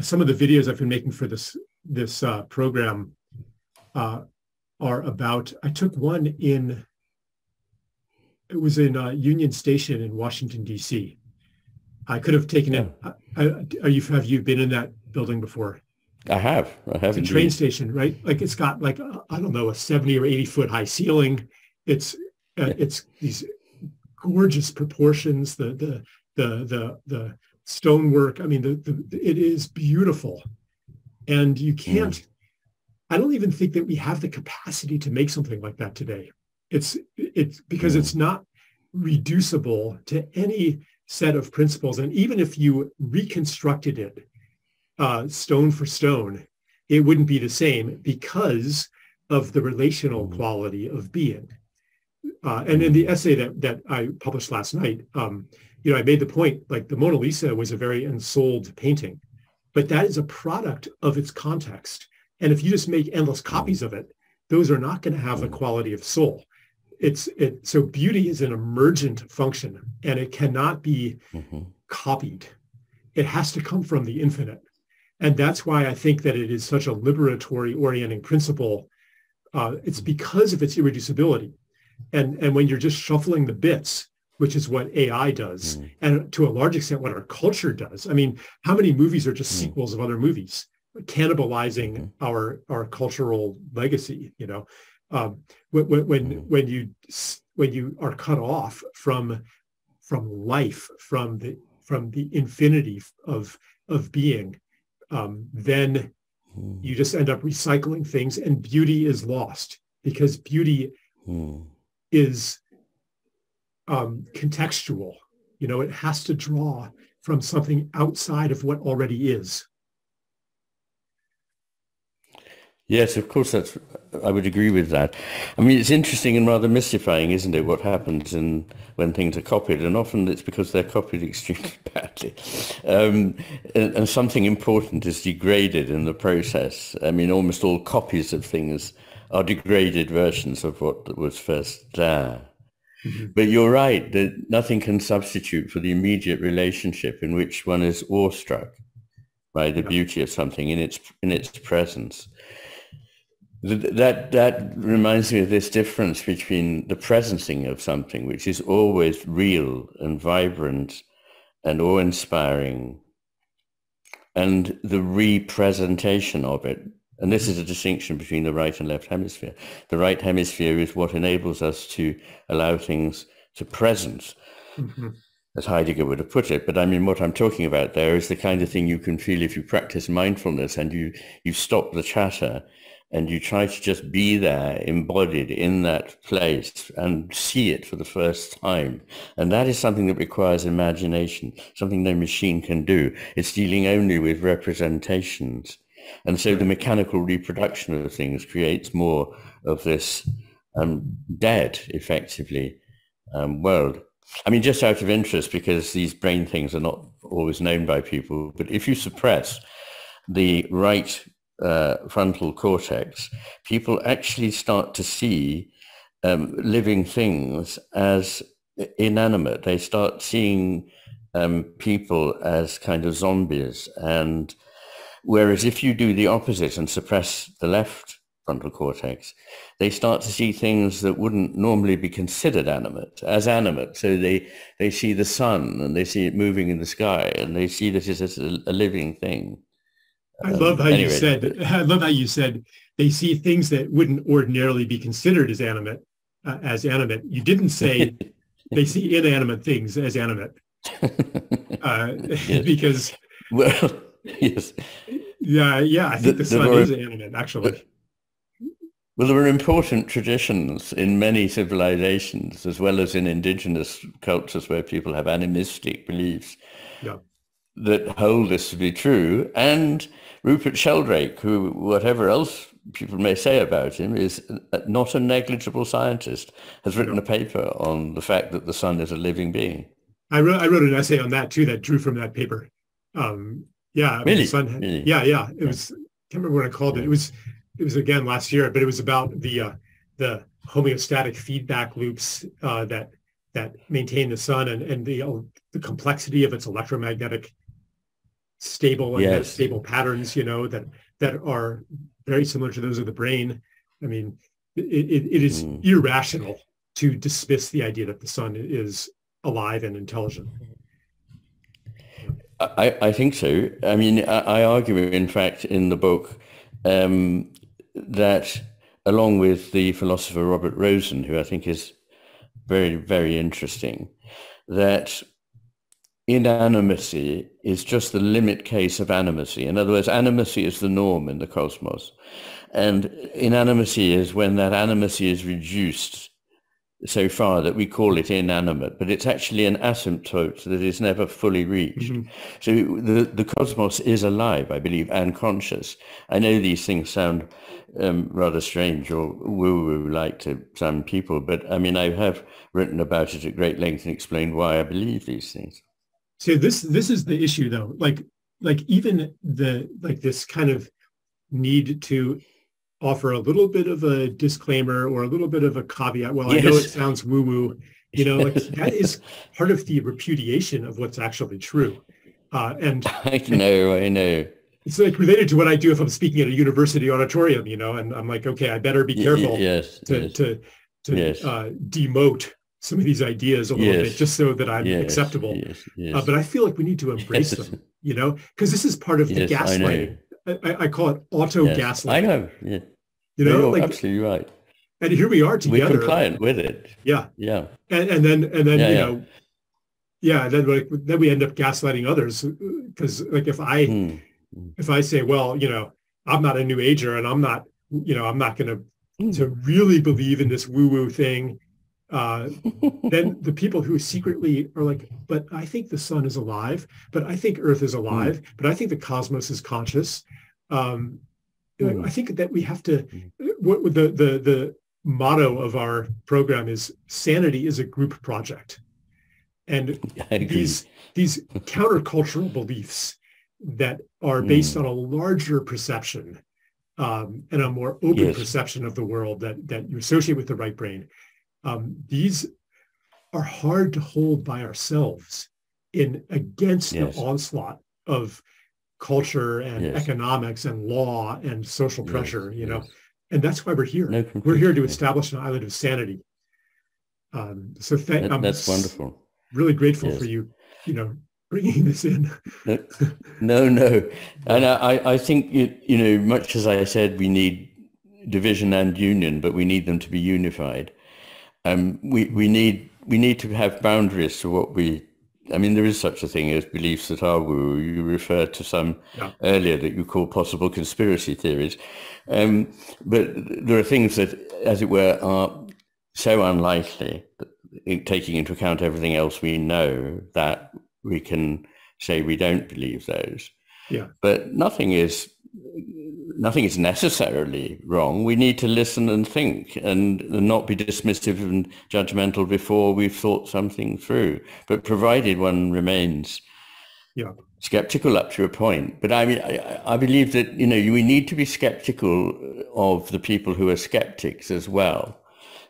some of the videos I've been making for this program are about. I took one in. It was in Union Station in Washington, D.C. I could have taken it. Have you been in that building before? I have. I have. It's a train station, right? Like it's got like I don't know, a 70 or 80 foot high ceiling. It's these gorgeous proportions. The stonework. I mean, it is beautiful, and you can't. I don't even think that we have the capacity to make something like that today. It's because it's not reducible to any set of principles. And even if you reconstructed it stone for stone, it wouldn't be the same because of the relational quality of being. And in the essay that I published last night, I made the point, like, the Mona Lisa was a very unsold painting, but that is a product of its context. And if you just make endless copies of it, those are not going to have the quality of soul. So beauty is an emergent function, and it cannot be copied. It has to come from the infinite. And that's why I think that it is such a liberatory orienting principle. It's because of its irreducibility. And when you're just shuffling the bits, which is what AI does, and to a large extent what our culture does. I mean, how many movies are just sequels of other movies, cannibalizing our cultural legacy, you know? When you are cut off from life, from the infinity of being, then you just end up recycling things, and beauty is lost, because beauty is contextual. You know, it has to draw from something outside of what already is. Yes, of course, I would agree with that. I mean, it's interesting and rather mystifying, isn't it, what happens when things are copied? And often it's because they're copied extremely badly. And something important is degraded in the process. I mean, almost all copies of things are degraded versions of what was first there. But you're right that nothing can substitute for the immediate relationship in which one is awestruck by the beauty of something in its presence. That reminds me of this difference between the presencing of something, which is always real and vibrant and awe-inspiring, and the representation of it. And this is a distinction between the right and left hemisphere. The right hemisphere is what enables us to allow things to presence, as Heidegger would have put it. But I mean, what I'm talking about there is the kind of thing you can feel if you practice mindfulness and you stop the chatter, and you try to just be there, embodied in that place, and see it for the first time. And that is something that requires imagination, something no machine can do. It's dealing only with representations. And so the mechanical reproduction of things creates more of this dead, effectively, world. I mean, just out of interest, because these brain things are not always known by people, but if you suppress the right frontal cortex, people actually start to see living things as inanimate. They start seeing people as kind of zombies, and whereas if you do the opposite and suppress the left frontal cortex, they start to see things that wouldn't normally be considered animate as animate. So they see the sun, and they see it moving in the sky, and they see this as a living thing. I love how you said they see things that wouldn't ordinarily be considered as animate. You didn't say they see inanimate things as animate, because well, yes, yeah. I think the sun is animate, actually. Well, there were important traditions in many civilizations, as well as in indigenous cultures where people have animistic beliefs, that hold this to be true. And Rupert Sheldrake, who, whatever else people may say about him, is not a negligible scientist, has written a paper on the fact that the sun is a living being. I wrote an essay on that too, that drew from that paper. It was, I can't remember what I called it. It was again last year, but it was about the homeostatic feedback loops that maintain the sun, and the complexity of its electromagnetic stable patterns, you know, that are very similar to those of the brain. I mean, it is irrational to dismiss the idea that the sun is alive and intelligent. I think so. I mean, I argue, in fact, in the book, that along with the philosopher Robert Rosen, who I think is very, very interesting, that inanimacy is just the limit case of animacy. In other words, animacy is the norm in the cosmos, and inanimacy is when that animacy is reduced so far that we call it inanimate, but it's actually an asymptote that is never fully reached. Mm-hmm. So the cosmos is alive, I believe, and conscious. I know these things sound rather strange or woo-woo like to some people, but I mean, I have written about it at great length and explained why I believe these things. So this is the issue, though. Like even this kind of need to offer a little bit of a disclaimer or a little bit of a caveat. Well, yes. I know it sounds woo-woo, you know, that is part of the repudiation of what's actually true. And I know. It's like related to what I do if I'm speaking at a university auditorium, you know, and I'm like, okay, I better be careful to demote some of these ideas a little bit, just so that I'm acceptable. But I feel like we need to embrace them, you know, because this is part of the gaslighting. I call it auto-gaslighting. I know. Yeah. You know, you're absolutely right. And here we are together. We're compliant with it. Yeah. Yeah. And then we end up gaslighting others, because like if I say, well, you know, I'm not a New Ager and I'm not going to really believe in this woo-woo thing, then the people who secretly are like, but I think the sun is alive, but I think Earth is alive, but I think the cosmos is conscious. I think that we have to, the motto of our program is sanity is a group project. And these countercultural beliefs that are based on a larger perception and a more open perception of the world that you associate with the right brain, these are hard to hold by ourselves against the onslaught of culture and economics and law and social pressure, you know, and that's why we're here. We're here to establish an island of sanity. That's wonderful. Really grateful for you, you know, bringing this in. No. And I think, you know, much as I said, we need division and union, but we need them to be unified. We need to have boundaries to what we. I mean, there is such a thing as beliefs that are woo. You referred to some earlier that you call possible conspiracy theories, but there are things that, as it were, are so unlikely, taking into account everything else we know, that we can say we don't believe those. Yeah. But nothing is necessarily wrong. We need to listen and think and not be dismissive and judgmental before we've thought something through, but provided one remains skeptical up to a point. But I mean, I believe that, you know, we need to be skeptical of the people who are skeptics as well.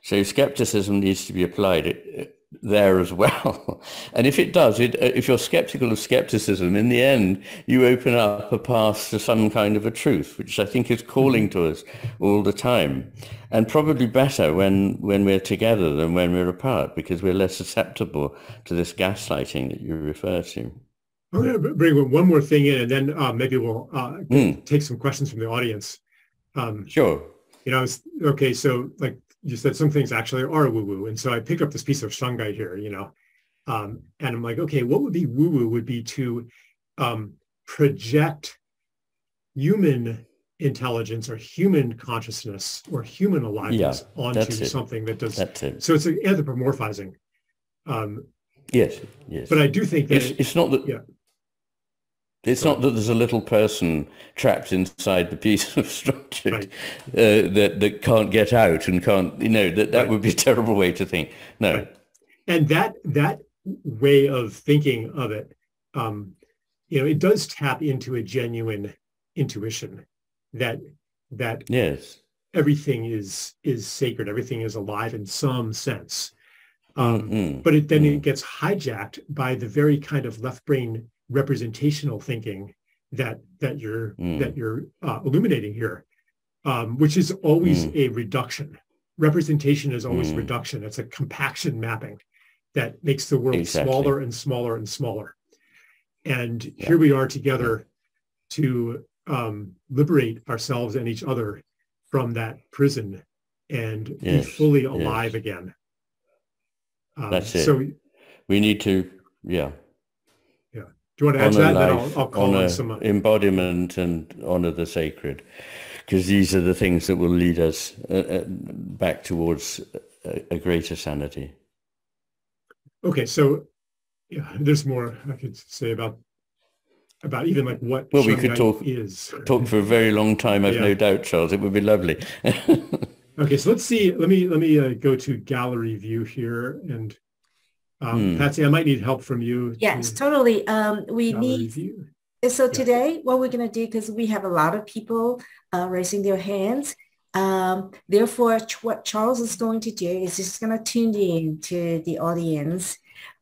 So skepticism needs to be applied there as well. And if it does, if you're skeptical of skepticism, in the end, you open up a path to some kind of a truth, which I think is calling to us all the time, and probably better when we're together than when we're apart, because we're less susceptible to this gaslighting that you refer to. I'm going to bring one more thing in, and then maybe we'll take some questions from the audience. Sure. You know, okay, so like, you said some things actually are woo-woo. And so I pick up this piece of shungite here, you know, and I'm like, okay, what would be woo-woo would be to project human intelligence or human consciousness or human aliveness onto something that does. That's it. So it's anthropomorphizing. Yes. But I do think that it's not that. Yeah. It's not that there's a little person trapped inside the piece of structure that can't get out and can't, you know, that would be a terrible way to think. No. Right. And that way of thinking of it, you know, it does tap into a genuine intuition that everything is sacred, everything is alive in some sense. But it gets hijacked by the very kind of left brain representational thinking that you're illuminating here, which is always a reduction. Representation is always reduction. It's a compaction mapping that makes the world smaller and smaller and smaller. And here we are together to liberate ourselves and each other from that prison and be fully alive again. That's it. So we need to, do you want to add to that? Life, then I'll call on some embodiment and honor the sacred, because these are the things that will lead us back towards a greater sanity. Okay, so yeah, there's more I could say about even like what we could talk for a very long time. I've no doubt, Charles. It would be lovely. Okay, so let's see. Let me go to gallery view here, and Patsy, I might need help from you. Yes, totally. We need. View. So today, what we're going to do, because we have a lot of people raising their hands. Therefore, what Charles is going to do is he's going to tune in to the audience,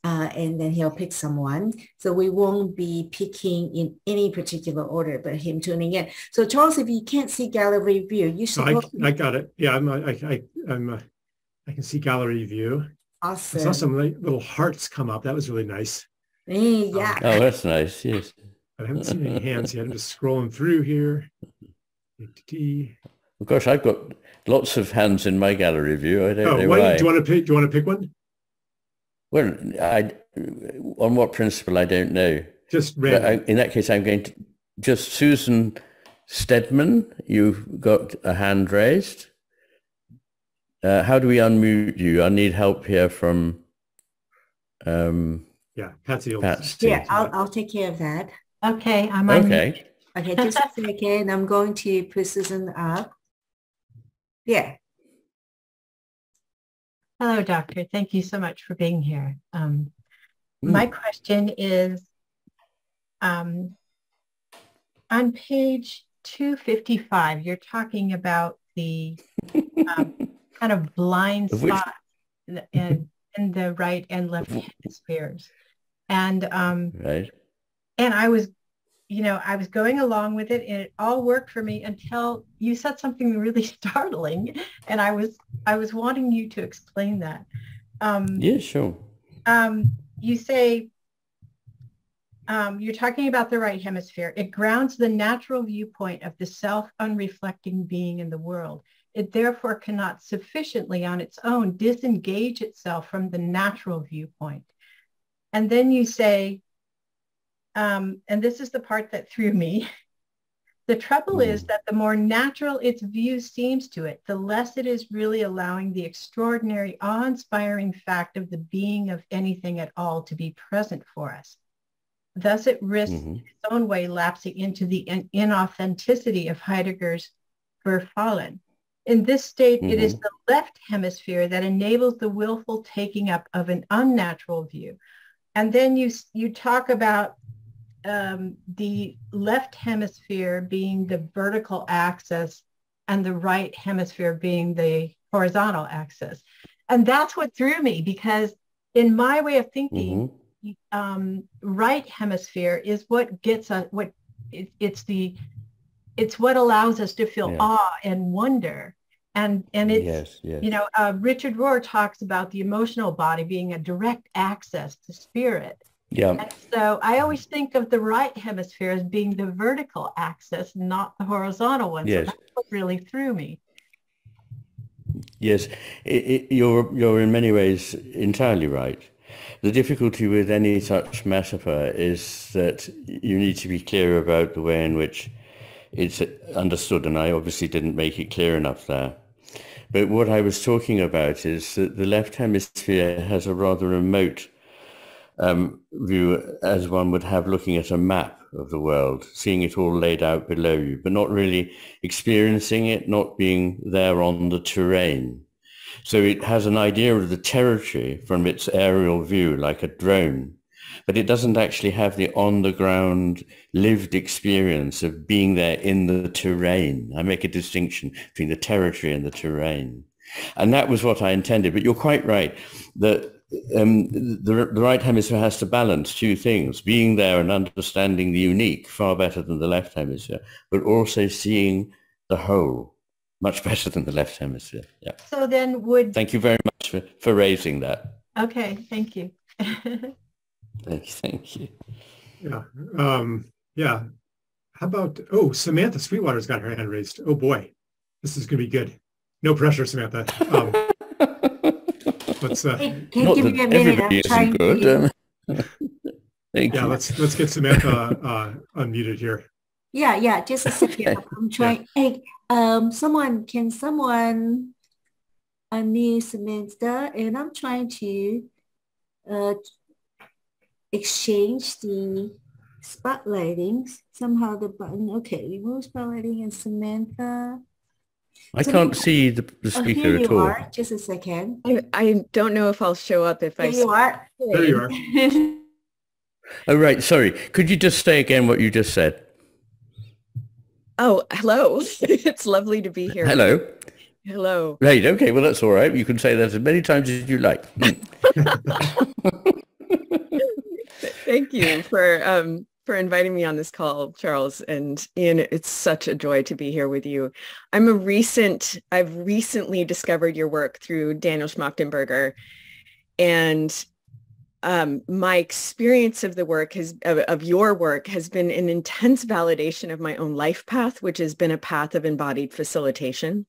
and then he'll pick someone. So we won't be picking in any particular order, but him tuning in. So Charles, if you can't see gallery view, you should. I got it. Yeah, I can see gallery view. Awesome. I saw some little hearts come up. That was really nice. Yeah. Oh, that's nice. Yes. I haven't seen any hands yet. I'm just scrolling through here. Well, gosh, I've got lots of hands in my gallery view. I don't know why. Do you want to pick? Do you want to pick one? Well, on what principle I don't know. Just random. In that case, I'm going to just Susan Stedman. You've got a hand raised. How do we unmute you? I need help here from. Yeah, Patsy. Yeah, I'll take care of that. Okay, I'm on. Okay. Okay, just a second. I'm going to put Susan up. Yeah. Hello, Doctor. Thank you so much for being here. My question is, on page 255, you're talking about the kind of blind spot in the right and left hemispheres. And and I was, you know, I was going along with it, and it all worked for me until you said something really startling, and I was wanting you to explain that. Yeah, sure. You say you're talking about the right hemisphere. It grounds the natural viewpoint of the self-unreflecting being in the world. It therefore cannot sufficiently on its own disengage itself from the natural viewpoint. And then you say, and this is the part that threw me, the trouble is that the more natural its view seems to it, the less it is really allowing the extraordinary, awe-inspiring fact of the being of anything at all to be present for us. Thus it risks in its own way lapsing into the inauthenticity of Heidegger's Verfallen. In this state, it is the left hemisphere that enables the willful taking up of an unnatural view. And then you talk about the left hemisphere being the vertical axis and the right hemisphere being the horizontal axis. And that's what threw me, because in my way of thinking, right hemisphere is what gets us, it's what allows us to feel awe and wonder. And it's, you know, Richard Rohr talks about the emotional body being a direct access to spirit. Yeah. And so I always think of the right hemisphere as being the vertical axis, not the horizontal one. Yes. So that's what really threw me. Yes, you're in many ways entirely right. The difficulty with any such metaphor is that you need to be clear about the way in which it's understood, and I obviously didn't make it clear enough there. But what I was talking about is that the left hemisphere has a rather remote view, as one would have looking at a map of the world, seeing it all laid out below you, but not really experiencing it, not being there on the terrain. So it has an idea of the territory from its aerial view, like a drone, but it doesn't actually have the on-the-ground lived experience of being there in the terrain. I make a distinction between the territory and the terrain. And that was what I intended. But you're quite right that the right hemisphere has to balance two things, being there and understanding the unique far better than the left hemisphere, but also seeing the whole much better than the left hemisphere. Yeah. So then would... Thank you very much for raising that. Okay, thank you. Thank you. Yeah. Yeah. How about, oh, Samantha Sweetwater's got her hand raised. Oh, boy. This is going to be good. No pressure, Samantha. Let's, not give me a minute. I'm trying to... Thank you. Let's get Samantha unmuted here. Yeah, yeah. Just a second. I'm trying. Hey, someone, can someone a new semester, and I'm trying to exchange the spotlighting. Somehow the button, okay, remove spotlighting and Samantha. I can't see the speaker at all. Are. Just a second. I don't know if I'll show up if I... There you are. There you are. Oh, right. Sorry. Could you just say again what you just said? Oh, hello. It's lovely to be here. Hello. Hello. Right. Okay. Well, that's all right. You can say that as many times as you like. Thank you for inviting me on this call, Charles. And Ian, it's such a joy to be here with you. I've recently discovered your work through Daniel Schmachtenberger, and my experience of the work has, of your work has been an intense validation of my own life path, which has been a path of embodied facilitation,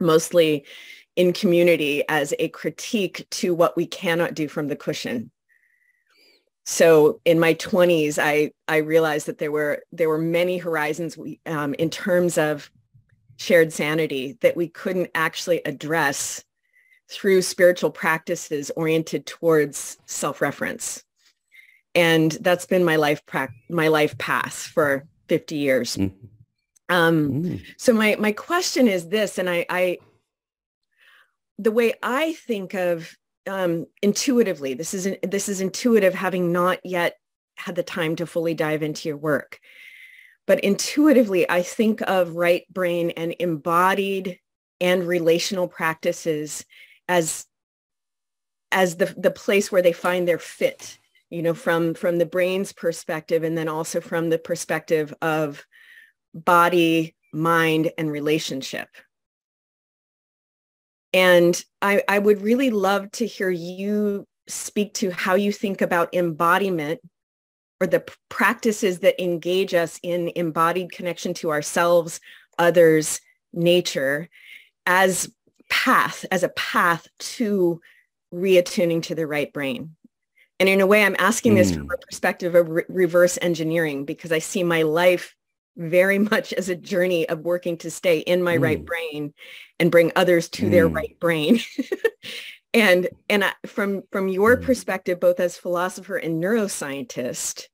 mostly in community, as a critique to what we cannot do from the cushion. So in my 20s, I realized that there were many horizons in terms of shared sanity that we couldn't actually address through spiritual practices oriented towards self-reference. And that's been my life path for 50 years. Mm-hmm. So my question is this, and the way I think of intuitively, this is intuitive, having not yet had the time to fully dive into your work, but intuitively, I think of right brain and embodied and relational practices as the place where they find their fit, you know, from the brain's perspective, and then also from the perspective of body, mind, and relationship. And I would really love to hear you speak to how you think about embodiment, or the practices that engage us in embodied connection to ourselves, others, nature, as a path to reattuning to the right brain. And in a way, I'm asking this from a perspective of reverse engineering, because I see my life very much as a journey of working to stay in my right brain and bring others to their right brain. And from your perspective, both as philosopher and neuroscientist,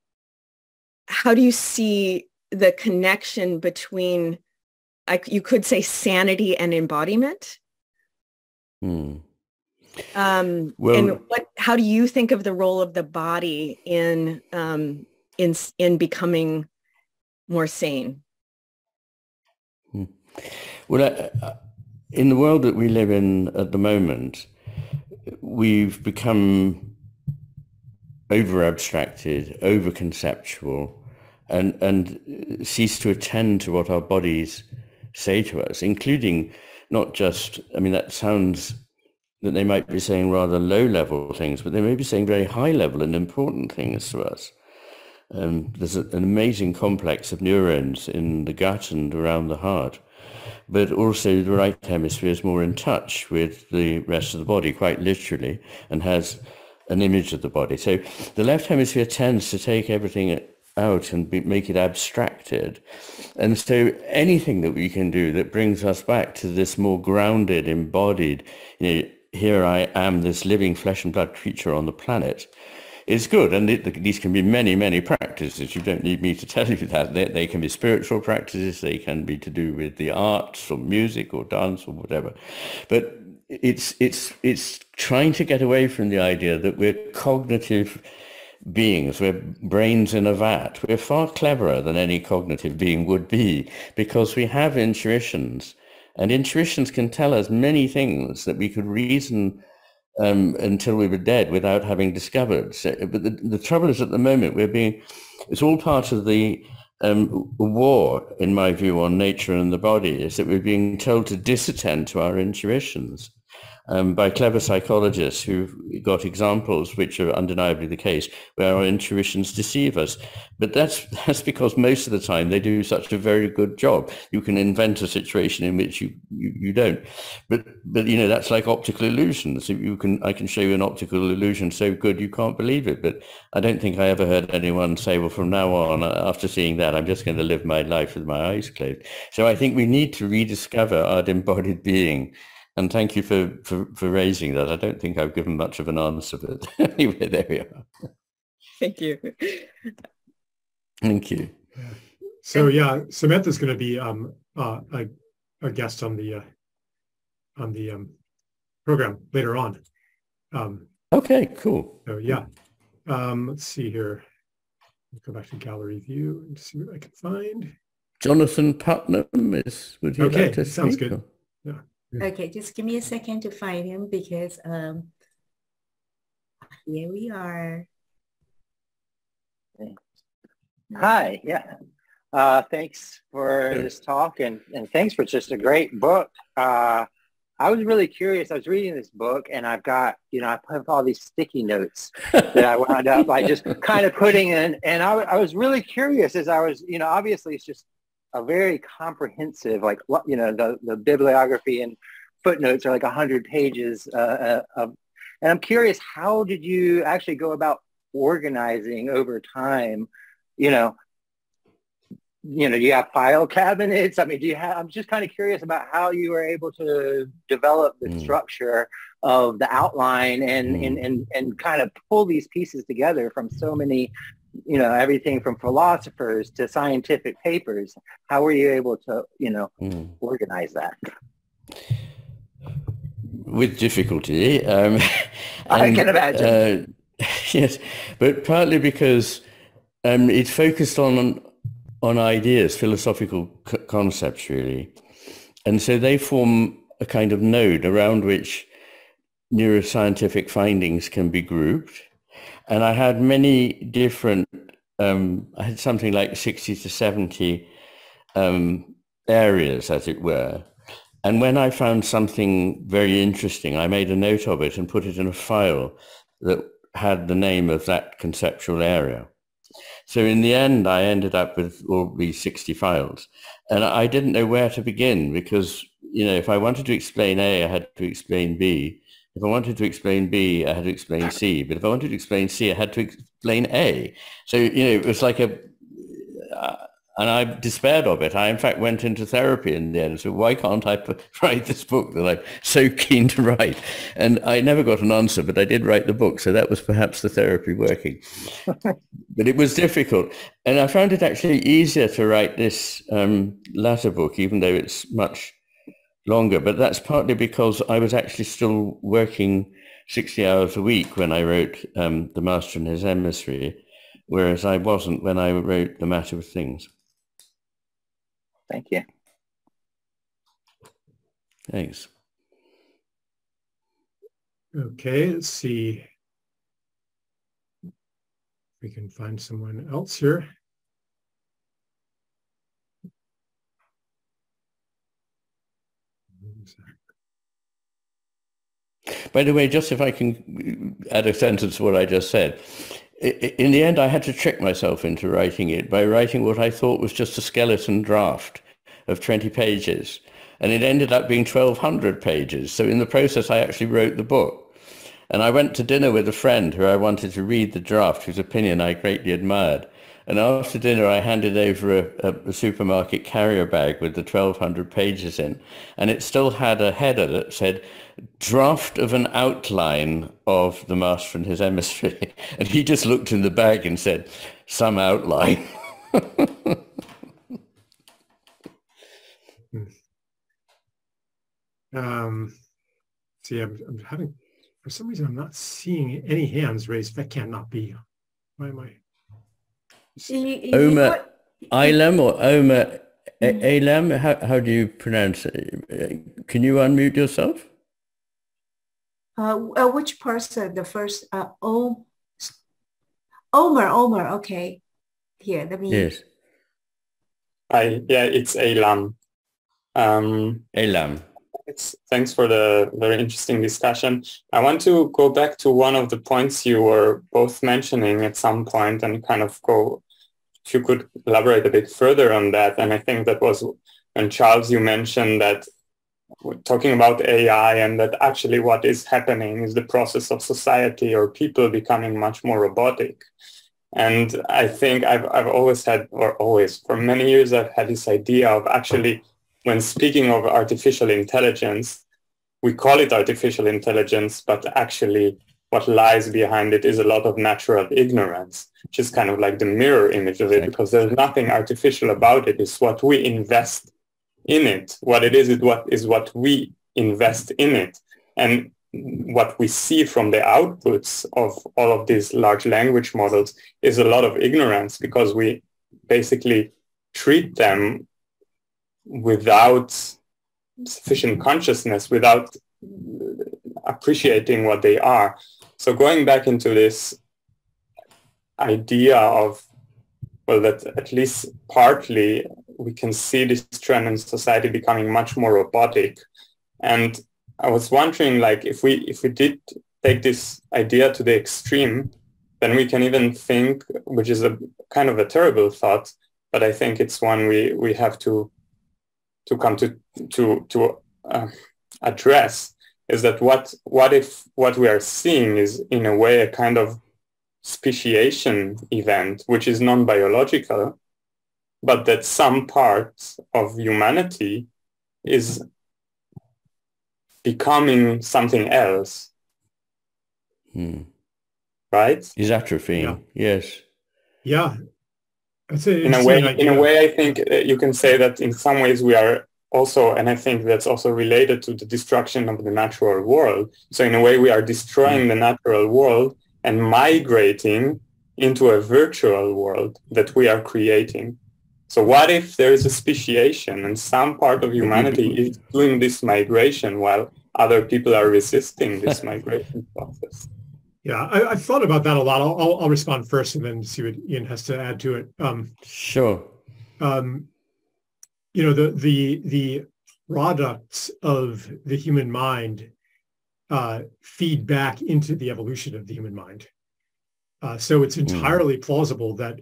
how do you see the connection between, you could say, sanity and embodiment? Well, and how do you think of the role of the body in becoming more sane? Well, in the world that we live in at the moment, we've become over-abstracted, over-conceptual, and ceased to attend to what our bodies say to us, including not just, I mean, that sounds that they might be saying rather low-level things, but they may be saying very high-level and important things to us. There's an amazing complex of neurons in the gut and around the heart, but also the right hemisphere is more in touch with the rest of the body, quite literally, and has an image of the body. So the left hemisphere tends to take everything out and make it abstracted. And so anything that we can do that brings us back to this more grounded, embodied, you know, here I am, this living flesh and blood creature on the planet, is good. And these can be many, many practices. You don't need me to tell you that. They can be spiritual practices. They can be to do with the arts or music or dance or whatever. But it's trying to get away from the idea that we're cognitive beings, we're brains in a vat. We're far cleverer than any cognitive being would be, because we have intuitions. And intuitions can tell us many things that we could reason until we were dead without having discovered. So, but the trouble is, at the moment, it's all part of the war, in my view, on nature and the body, is that we're being told to disattend to our intuitions by clever psychologists who've got examples, which are undeniably the case, where our intuitions deceive us. But that's because most of the time they do such a very good job. You can invent a situation in which you don't. But you know, that's like optical illusions. I can show you an optical illusion so good you can't believe it. But I don't think I ever heard anyone say, well, from now on, after seeing that, I'm just going to live my life with my eyes closed. So I think we need to rediscover our embodied being And thank you for raising that. I don't think I've given much of an answer, but anyway, there we are. Thank you. Thank you. So yeah, Samantha's going to be a guest on the program later on. Okay, cool. So yeah, let's see here. Let's go back to gallery view and see what I can find. Jonathan Putnam is. Would you like to sounds speak? Good. Yeah. Okay, just give me a second to find him, because here we are. Hi, yeah. Thanks for this talk, and thanks for just a great book. I was really curious. I was reading this book, and I've got, you know, I put up all these sticky notes that I wound up like just kind of putting in, and I was really curious as I was, you know, obviously it's just a very comprehensive, like, you know, the bibliography and footnotes are like 100 pages. And I'm curious, how did you actually go about organizing over time? You know, do you have file cabinets? I mean, do you have, I'm just kind of curious about how you were able to develop the structure of the outline and kind of pull these pieces together from so many, you know, everything from philosophers to scientific papers. How were you able to, you know, organize that? With difficulty. I can imagine. Yes, but partly because it focused on ideas, philosophical concepts, really. And so they form a kind of node around which neuroscientific findings can be grouped. And I had many different, I had something like 60 to 70 areas, as it were. And when I found something very interesting, I made a note of it and put it in a file that had the name of that conceptual area. So in the end, I ended up with all these 60 files. And I didn't know where to begin because, you know, if I wanted to explain A, I had to explain B. If I wanted to explain B, I had to explain C. But if I wanted to explain C, I had to explain A. So, you know, it was like a, and I despaired of it. I, in fact, went into therapy in the end. So why can't I write this book that I'm so keen to write? And I never got an answer, but I did write the book. So that was perhaps the therapy working. But it was difficult. And I found it actually easier to write this latter book, even though it's much longer, but that's partly because I was actually still working 60 hours a week when I wrote The Master and His Emissary, whereas I wasn't when I wrote The Matter with Things. Thank you. Thanks. Okay, let's see if we can find someone else here. By the way, just if I can add a sentence to what I just said. In the end, I had to trick myself into writing it by writing what I thought was just a skeleton draft of 20 pages. And it ended up being 1,200 pages. So in the process, I actually wrote the book. And I went to dinner with a friend who I wanted to read the draft, whose opinion I greatly admired. And after dinner, I handed over a supermarket carrier bag with the 1,200 pages in, and it still had a header that said, draft of an outline of The Master and His Emissary. And he just looked in the bag and said, some outline. See, I'm having, for some reason, I'm not seeing any hands raised. That cannot be. Why am I? Omer Alem or Omer Alem, how do you pronounce it? Can you unmute yourself? Which person? The first, Omer, okay. Here, let me... Yes. Yeah, it's Alem. Alem. Thanks for the very interesting discussion. I want to go back to one of the points you were both mentioning at some point and kind of go... If you could elaborate a bit further on that. And I think that was when, Charles, you mentioned that we're talking about AI and that actually what is happening is the process of society or people becoming much more robotic. And I think I've always had, or always, for many years, I've had this idea of actually when speaking of artificial intelligence, we call it artificial intelligence, but actually what lies behind it is a lot of natural ignorance, which is kind of like the mirror image of it, because there's nothing artificial about it. It's what we invest in it. What it is what we invest in it. And what we see from the outputs of all of these large language models is a lot of ignorance, because we basically treat them without sufficient consciousness, without appreciating what they are. So going back into this idea of, well, that at least partly we can see this trend in society becoming much more robotic. And I was wondering, like, if we did take this idea to the extreme, then we can even think, which is a kind of a terrible thought, but I think it's one we have to come to address, is that what if what we are seeing is in a way a kind of speciation event, which is non-biological, but that some part of humanity is becoming something else, right? Is atrophying, yeah. Yes. Yeah. In a way, I think you can say that in some ways we are also, and I think that's also related to the destruction of the natural world. So in a way, we are destroying the natural world and migrating into a virtual world that we are creating. So what if there is a speciation and some part of humanity is doing this migration while other people are resisting this migration process? Yeah, I've thought about that a lot. I'll respond first and then see what Ian has to add to it. Sure. You know, the products of the human mind feed back into the evolution of the human mind. So it's entirely plausible that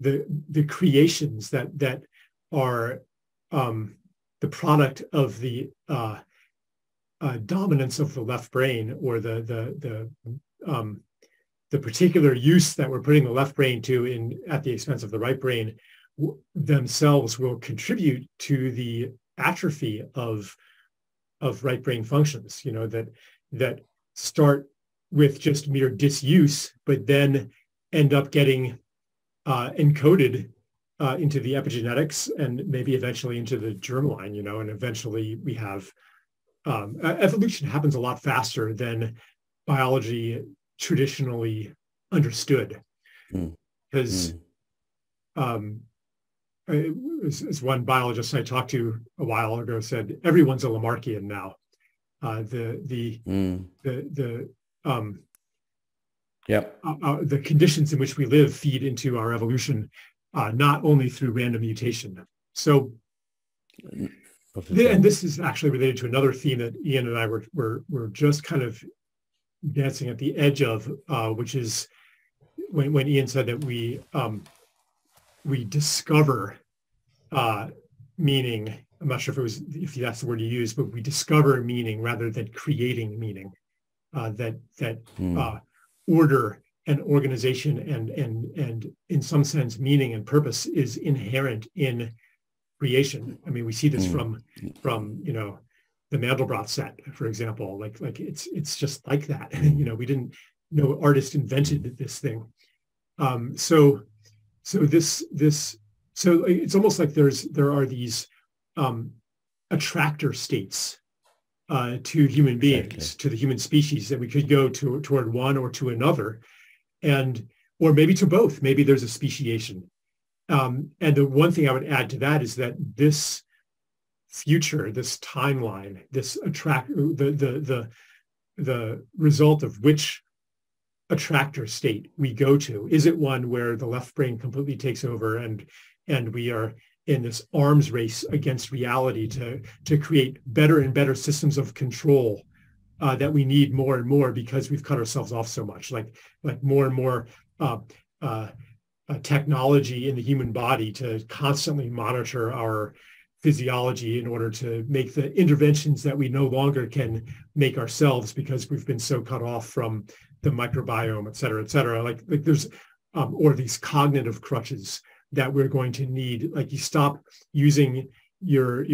the creations that are the product of the dominance of the left brain, or the particular use that we're putting the left brain to at the expense of the right brain, themselves will contribute to the atrophy of right brain functions. You know, that start with just mere disuse, but then end up getting encoded into the epigenetics and maybe eventually into the germline, you know, and eventually we have evolution happens a lot faster than biology traditionally understood. Because as one biologist I talked to a while ago said, everyone's a Lamarckian now. The conditions in which we live feed into our evolution, not only through random mutation. So, and this is actually related to another theme that Ian and I were just kind of dancing at the edge of, which is when Ian said that we discover meaning. I'm not sure if that's the word you used, but we discover meaning rather than creating meaning. Order and organization and in some sense meaning and purpose is inherent in creation. I mean, we see this from you know, the Mandelbrot set, for example. Like it's just like that. You know, no artist invented this thing. So it's almost like there are these attractor states to human beings, to the human species, that we could go toward one or to another, or maybe to both. Maybe there's a speciation. And the one thing I would add to that is that this future, this timeline, the result of which attractor state we go to, is it one where the left brain completely takes over and we are in this arms race against reality to create better and better systems of control that we need more and more because we've cut ourselves off so much, like more and more technology in the human body to constantly monitor our physiology in order to make the interventions that we no longer can make ourselves because we've been so cut off from the microbiome, et cetera, like there's, or these cognitive crutches that we're going to need. Like, you stop using your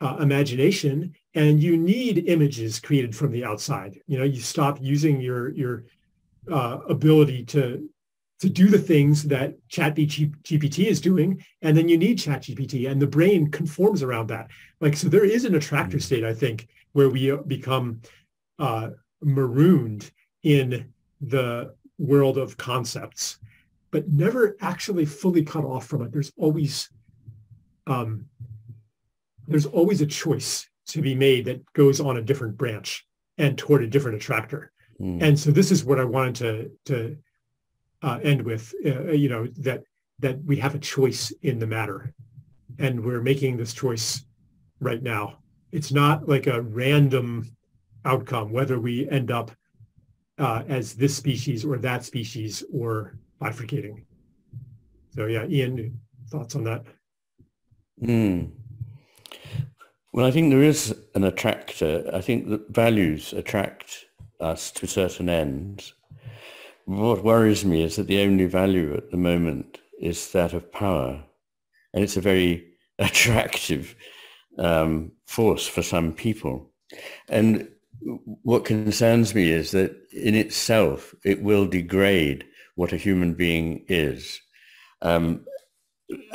imagination And you need images created from the outside. You know, you stop using your ability to do the things that ChatGPT is doing, and then you need ChatGPT, and the brain conforms around that. Like, so there is an attractor state, I think, where we become marooned in the world of concepts, but never actually fully cut off from it. There's always a choice to be made that goes on a different branch and toward a different attractor. Mm. And so this is what I wanted to end with, you know, that we have a choice in the matter, and we're making this choice right now. It's not like a random outcome, whether we end up as this species or that species or bifurcating. So yeah, Ian, thoughts on that? Mm. Well, I think there is an attractor. I think that values attract us to certain ends. What worries me is that the only value at the moment is that of power. And it's a very attractive force for some people. And what concerns me is that in itself, it will degrade what a human being is. And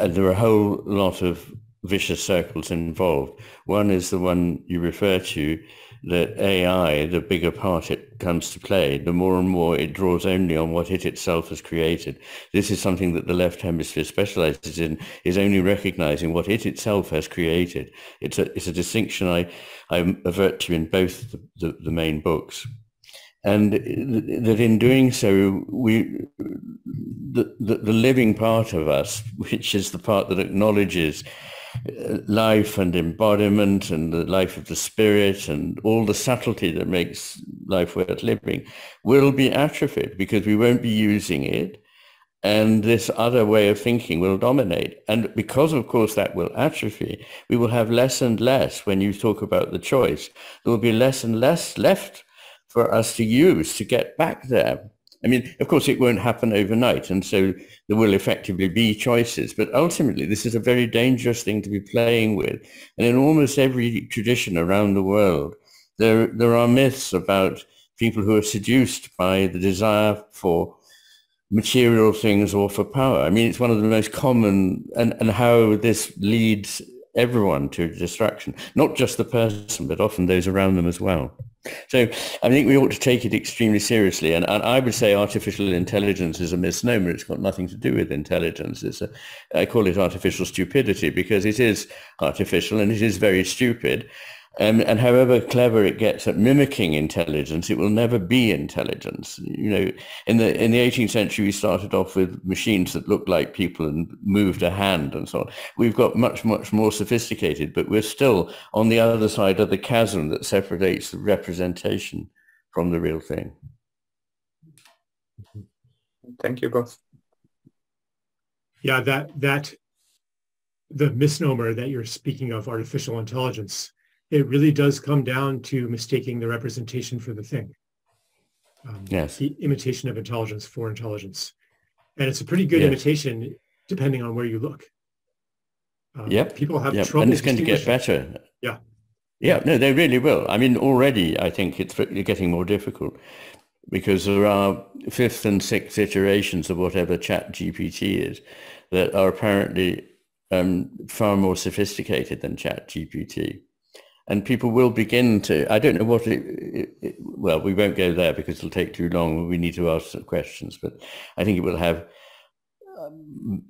there are a whole lot of vicious circles involved. One is the one you refer to, that AI, the bigger part it comes to play, the more and more it draws only on what it itself has created. This is something that the left hemisphere specializes in, is only recognizing what it itself has created. It's a distinction I avert to in both the main books. And that in doing so, the living part of us, which is the part that acknowledges life and embodiment and the life of the spirit and all the subtlety that makes life worth living, will be atrophied because we won't be using it, and this other way of thinking will dominate. And because, of course, that will atrophy, we will have less and less. When you talk about the choice, there will be less and less left for us to use to get back there. I mean, of course, it won't happen overnight, and so there will effectively be choices. But ultimately, this is a very dangerous thing to be playing with. And in almost every tradition around the world, there are myths about people who are seduced by the desire for material things or for power. I mean, it's one of the most common, and how this leads everyone to destruction, not just the person, but often those around them as well. So I think we ought to take it extremely seriously. And I would say artificial intelligence is a misnomer. It's got nothing to do with intelligence. I call it artificial stupidity, because it is artificial and it is very stupid. And however clever it gets at mimicking intelligence, it will never be intelligence. You know, in the 18th century, we started off with machines that looked like people and moved a hand and so on. We've got much, much more sophisticated, but we're still on the other side of the chasm that separates the representation from the real thing. Thank you both. Yeah, the misnomer that you're speaking of, artificial intelligence, it really does come down to mistaking the representation for the thing. Yes. The imitation of intelligence for intelligence. And it's a pretty good imitation, depending on where you look. People have trouble. And it's going to get better. Yeah. Yeah, no, they really will. I mean, already, I think it's getting more difficult, because there are 5th and 6th iterations of whatever ChatGPT is that are apparently far more sophisticated than ChatGPT. And people will begin to, I don't know what, well, we won't go there because it'll take too long. We need to ask some questions, but I think it will have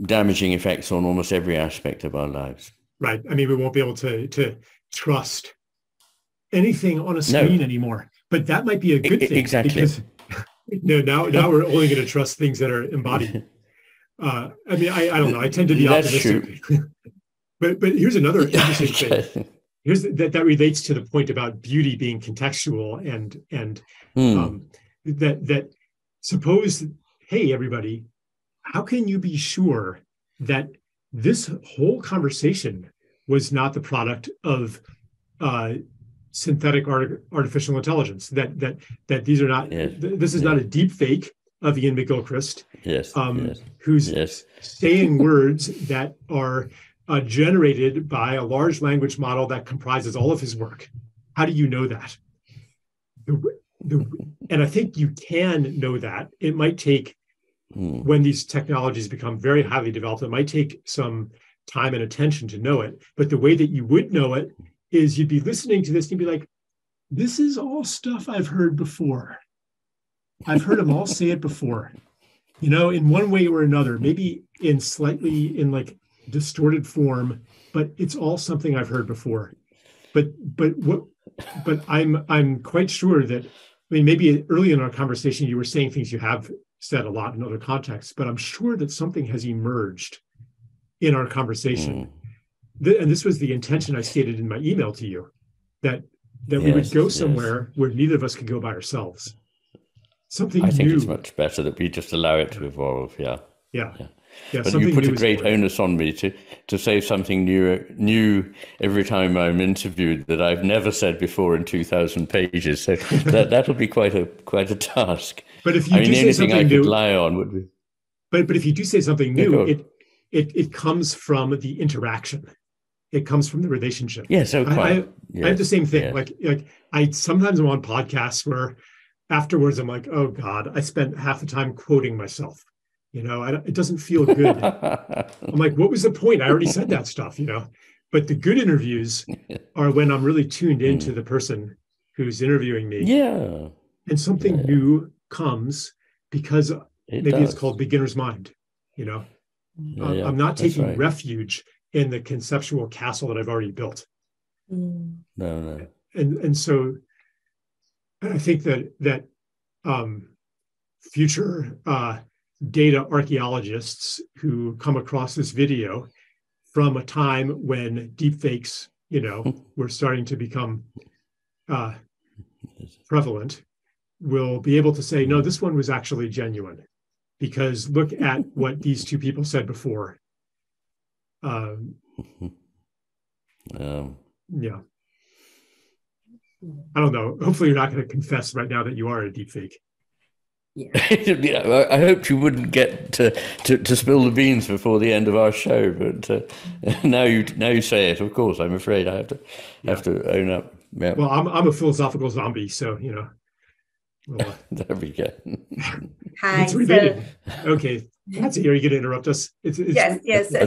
damaging effects on almost every aspect of our lives. Right. I mean, we won't be able to trust anything on a screen anymore, but that might be a good thing. Exactly. Because, now we're only going to trust things that are embodied. I mean, I don't know. I tend to be optimistic. But here's another interesting thing. That relates to the point about beauty being contextual, and that suppose, hey, everybody, how can you be sure that this whole conversation was not the product of synthetic artificial intelligence, that these are not, this is not a deep fake of Iain McGilchrist, who's saying words that are generated by a large language model that comprises all of his work. How do you know that? And I think you can know that. It might take, when these technologies become very highly developed, it might take some time and attention to know it. But the way that you would know it is you'd be listening to this and you'd be like, this is all stuff I've heard before. I've heard them all say it before, you know, in one way or another, maybe in slightly in like distorted form, but it's all something I've heard before. But I'm quite sure that, I mean, maybe early in our conversation, you were saying things you have said a lot in other contexts, but I'm sure that something has emerged in our conversation. And this was the intention I stated in my email to you, that we would go somewhere where neither of us could go by ourselves. Something I think new. It's much better that we just allow it to evolve. Yeah. But you put a great onus on me to say something new every time I'm interviewed that I've never said before in 2,000 pages. So that'll be quite a task. But if you do say something new, I could lie on would be. But if you do say something new, it comes from the interaction. It comes from the relationship. Yes, yeah, so I have the same thing. Yeah. Like I sometimes am on podcasts where. Afterwards, I'm like, oh God, I spent half the time quoting myself. You know, it doesn't feel good. I'm like, what was the point? I already said that stuff, you know. But the good interviews are when I'm really tuned into the person who's interviewing me. Yeah. And something new comes because it's called beginner's mind. You know, I'm not taking refuge in the conceptual castle that I've already built. No. And so. And I think that future data archaeologists who come across this video from a time when deepfakes, you know, were starting to become prevalent, will be able to say, no, this one was actually genuine, because look at what these two people said before. Yeah. I don't know. Hopefully, you're not going to confess right now that you are a deepfake. Yeah. I hoped you wouldn't get to spill the beans before the end of our show, but now you say it. Of course, I'm afraid I have to own up. Yeah. Well, I'm a philosophical zombie, so you know. Well, there we go. Hi. Okay, Patti, are you going to interrupt us? Yes.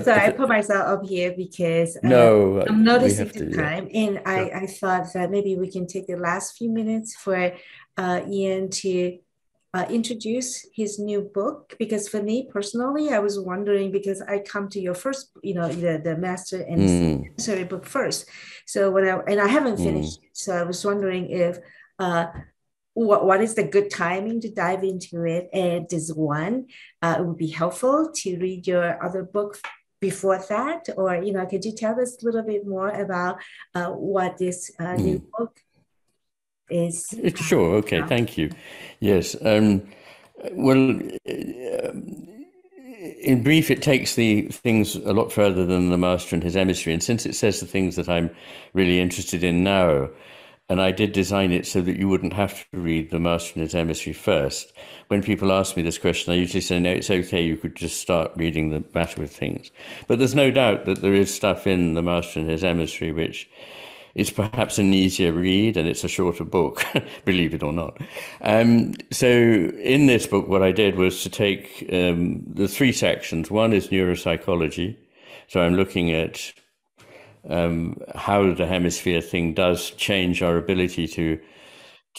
So I put myself up here because I'm noticing the time, and I thought that maybe we can take the last few minutes for Iain to introduce his new book. Because for me personally, I was wondering, because I come to your first, you know, the Master and Emissary book first. So I haven't finished, so I was wondering if. What is the good timing to dive into it? And this one, it would be helpful to read your other book before that, or, you know, could you tell us a little bit more about what this new book is? Sure. Okay. About? Thank you. Yes. In brief, it takes the things a lot further than The Master and His Emissary. And since it says the things that I'm really interested in now, and I did design it so that you wouldn't have to read The Master and His Emissary first. When people ask me this question, I usually say, no, it's okay, you could just start reading The Matter with Things. But there's no doubt that there is stuff in The Master and His Emissary which is perhaps an easier read, and it's a shorter book, believe it or not. So in this book, what I did was to take the three sections. One is neuropsychology. So I'm looking at how the hemisphere thing does change our ability to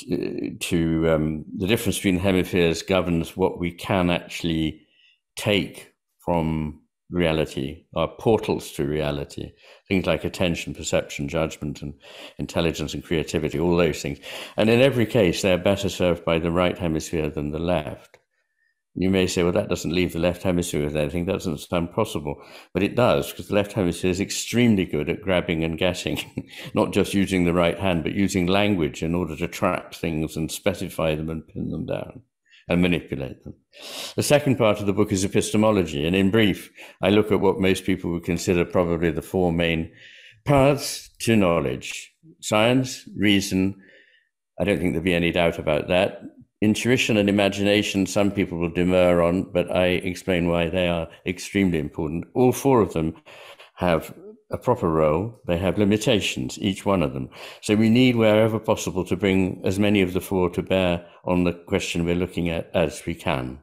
the difference between the hemispheres governs what we can actually take from reality, our portals to reality, things like attention, perception, judgment, and intelligence and creativity, all those things. And in every case, they're better served by the right hemisphere than the left. You may say, well, that doesn't leave the left hemisphere with anything. That doesn't sound possible. But it does, because the left hemisphere is extremely good at grabbing and getting, not just using the right hand, but using language in order to trap things and specify them and pin them down and manipulate them. The second part of the book is epistemology. And in brief, I look at what most people would consider probably the four main paths to knowledge: science, reason. I don't think there'd be any doubt about that. Intuition and imagination, some people will demur on, but I explain why they are extremely important. All four of them have a proper role, they have limitations, each one of them. So we need, wherever possible, to bring as many of the four to bear on the question we're looking at as we can.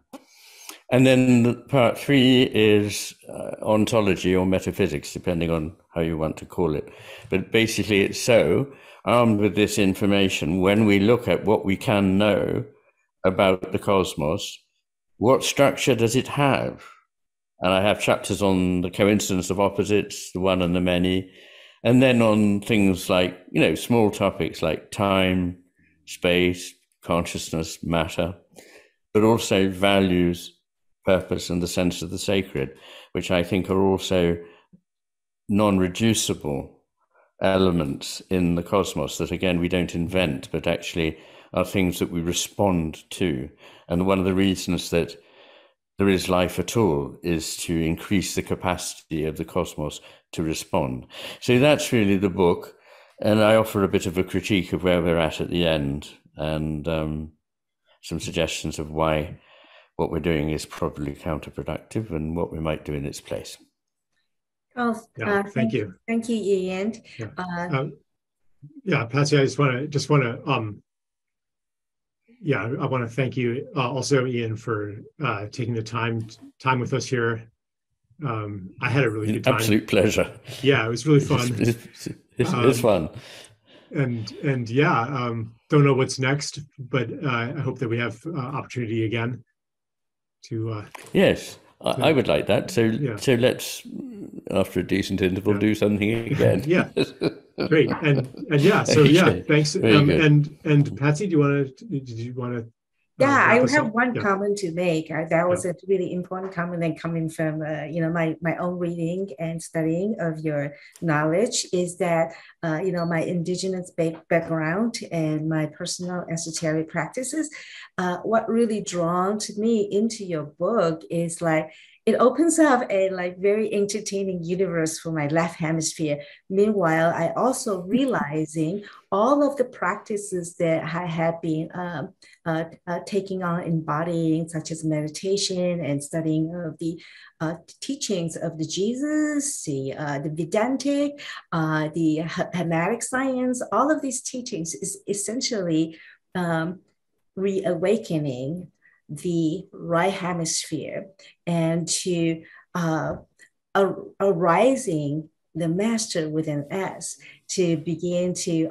And then part three is ontology or metaphysics, depending on how you want to call it. But basically it's so, armed with this information, when we look at what we can know about the cosmos, what structure does it have? And I have chapters on the coincidence of opposites, the one and the many, and then on things like, you know, small topics like time, space, consciousness, matter, but also values, purpose, and the sense of the sacred, which I think are also non-reducible elements in the cosmos that, again, we don't invent, but actually are things that we respond to. And one of the reasons that there is life at all is to increase the capacity of the cosmos to respond. So that's really the book, and I offer a bit of a critique of where we're at the end, and some suggestions of why what we're doing is probably counterproductive and what we might do in its place. Charles, yeah, thank you. Thank you, Iain. Yeah, Patti, I just want to I want to thank you also, Iain, for taking the time with us here. I had a really good time. Absolute pleasure. Yeah, it was really fun. It's fun. And yeah, don't know what's next, but I hope that we have opportunity again to. Yes, I would like that. So yeah. So let's, after a decent interval, do something again. Yeah. Great. And yeah, so yeah, thanks. And Patti, did you want to? Yeah, I have one comment to make. That was a really important comment, and coming from my own reading and studying of your knowledge is that my indigenous background and my personal esoteric practices, what really drawn to me into your book is like, it opens up a very entertaining universe for my left hemisphere. Meanwhile, I also realizing all of the practices that I have been taking on, embodying, such as meditation and studying of the teachings of the Jesus, the Vedantic, the hermetic science. All of these teachings is essentially reawakening the right hemisphere and to arising the master within us to begin to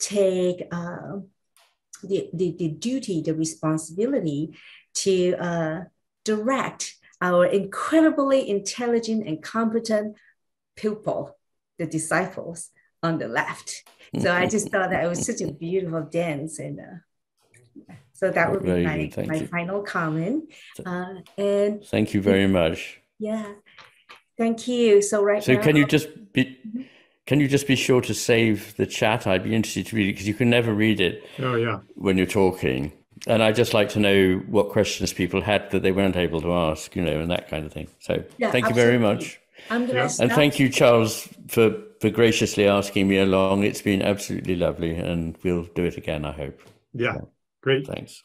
take the duty, the responsibility to direct our incredibly intelligent and competent pupil, the disciples on the left. So I just thought that it was such a beautiful dance, and so that would be my final comment. And thank you very much. Yeah, thank you. So now, can you just be sure to save the chat? I'd be interested to read it, because you can never read it. Oh yeah. When you're talking, and I just like to know what questions people had that they weren't able to ask, and that kind of thing. So yeah, thank you very much. And thank you, Charles, for graciously asking me along. It's been absolutely lovely, and we'll do it again, I hope. Yeah. Great. Thanks.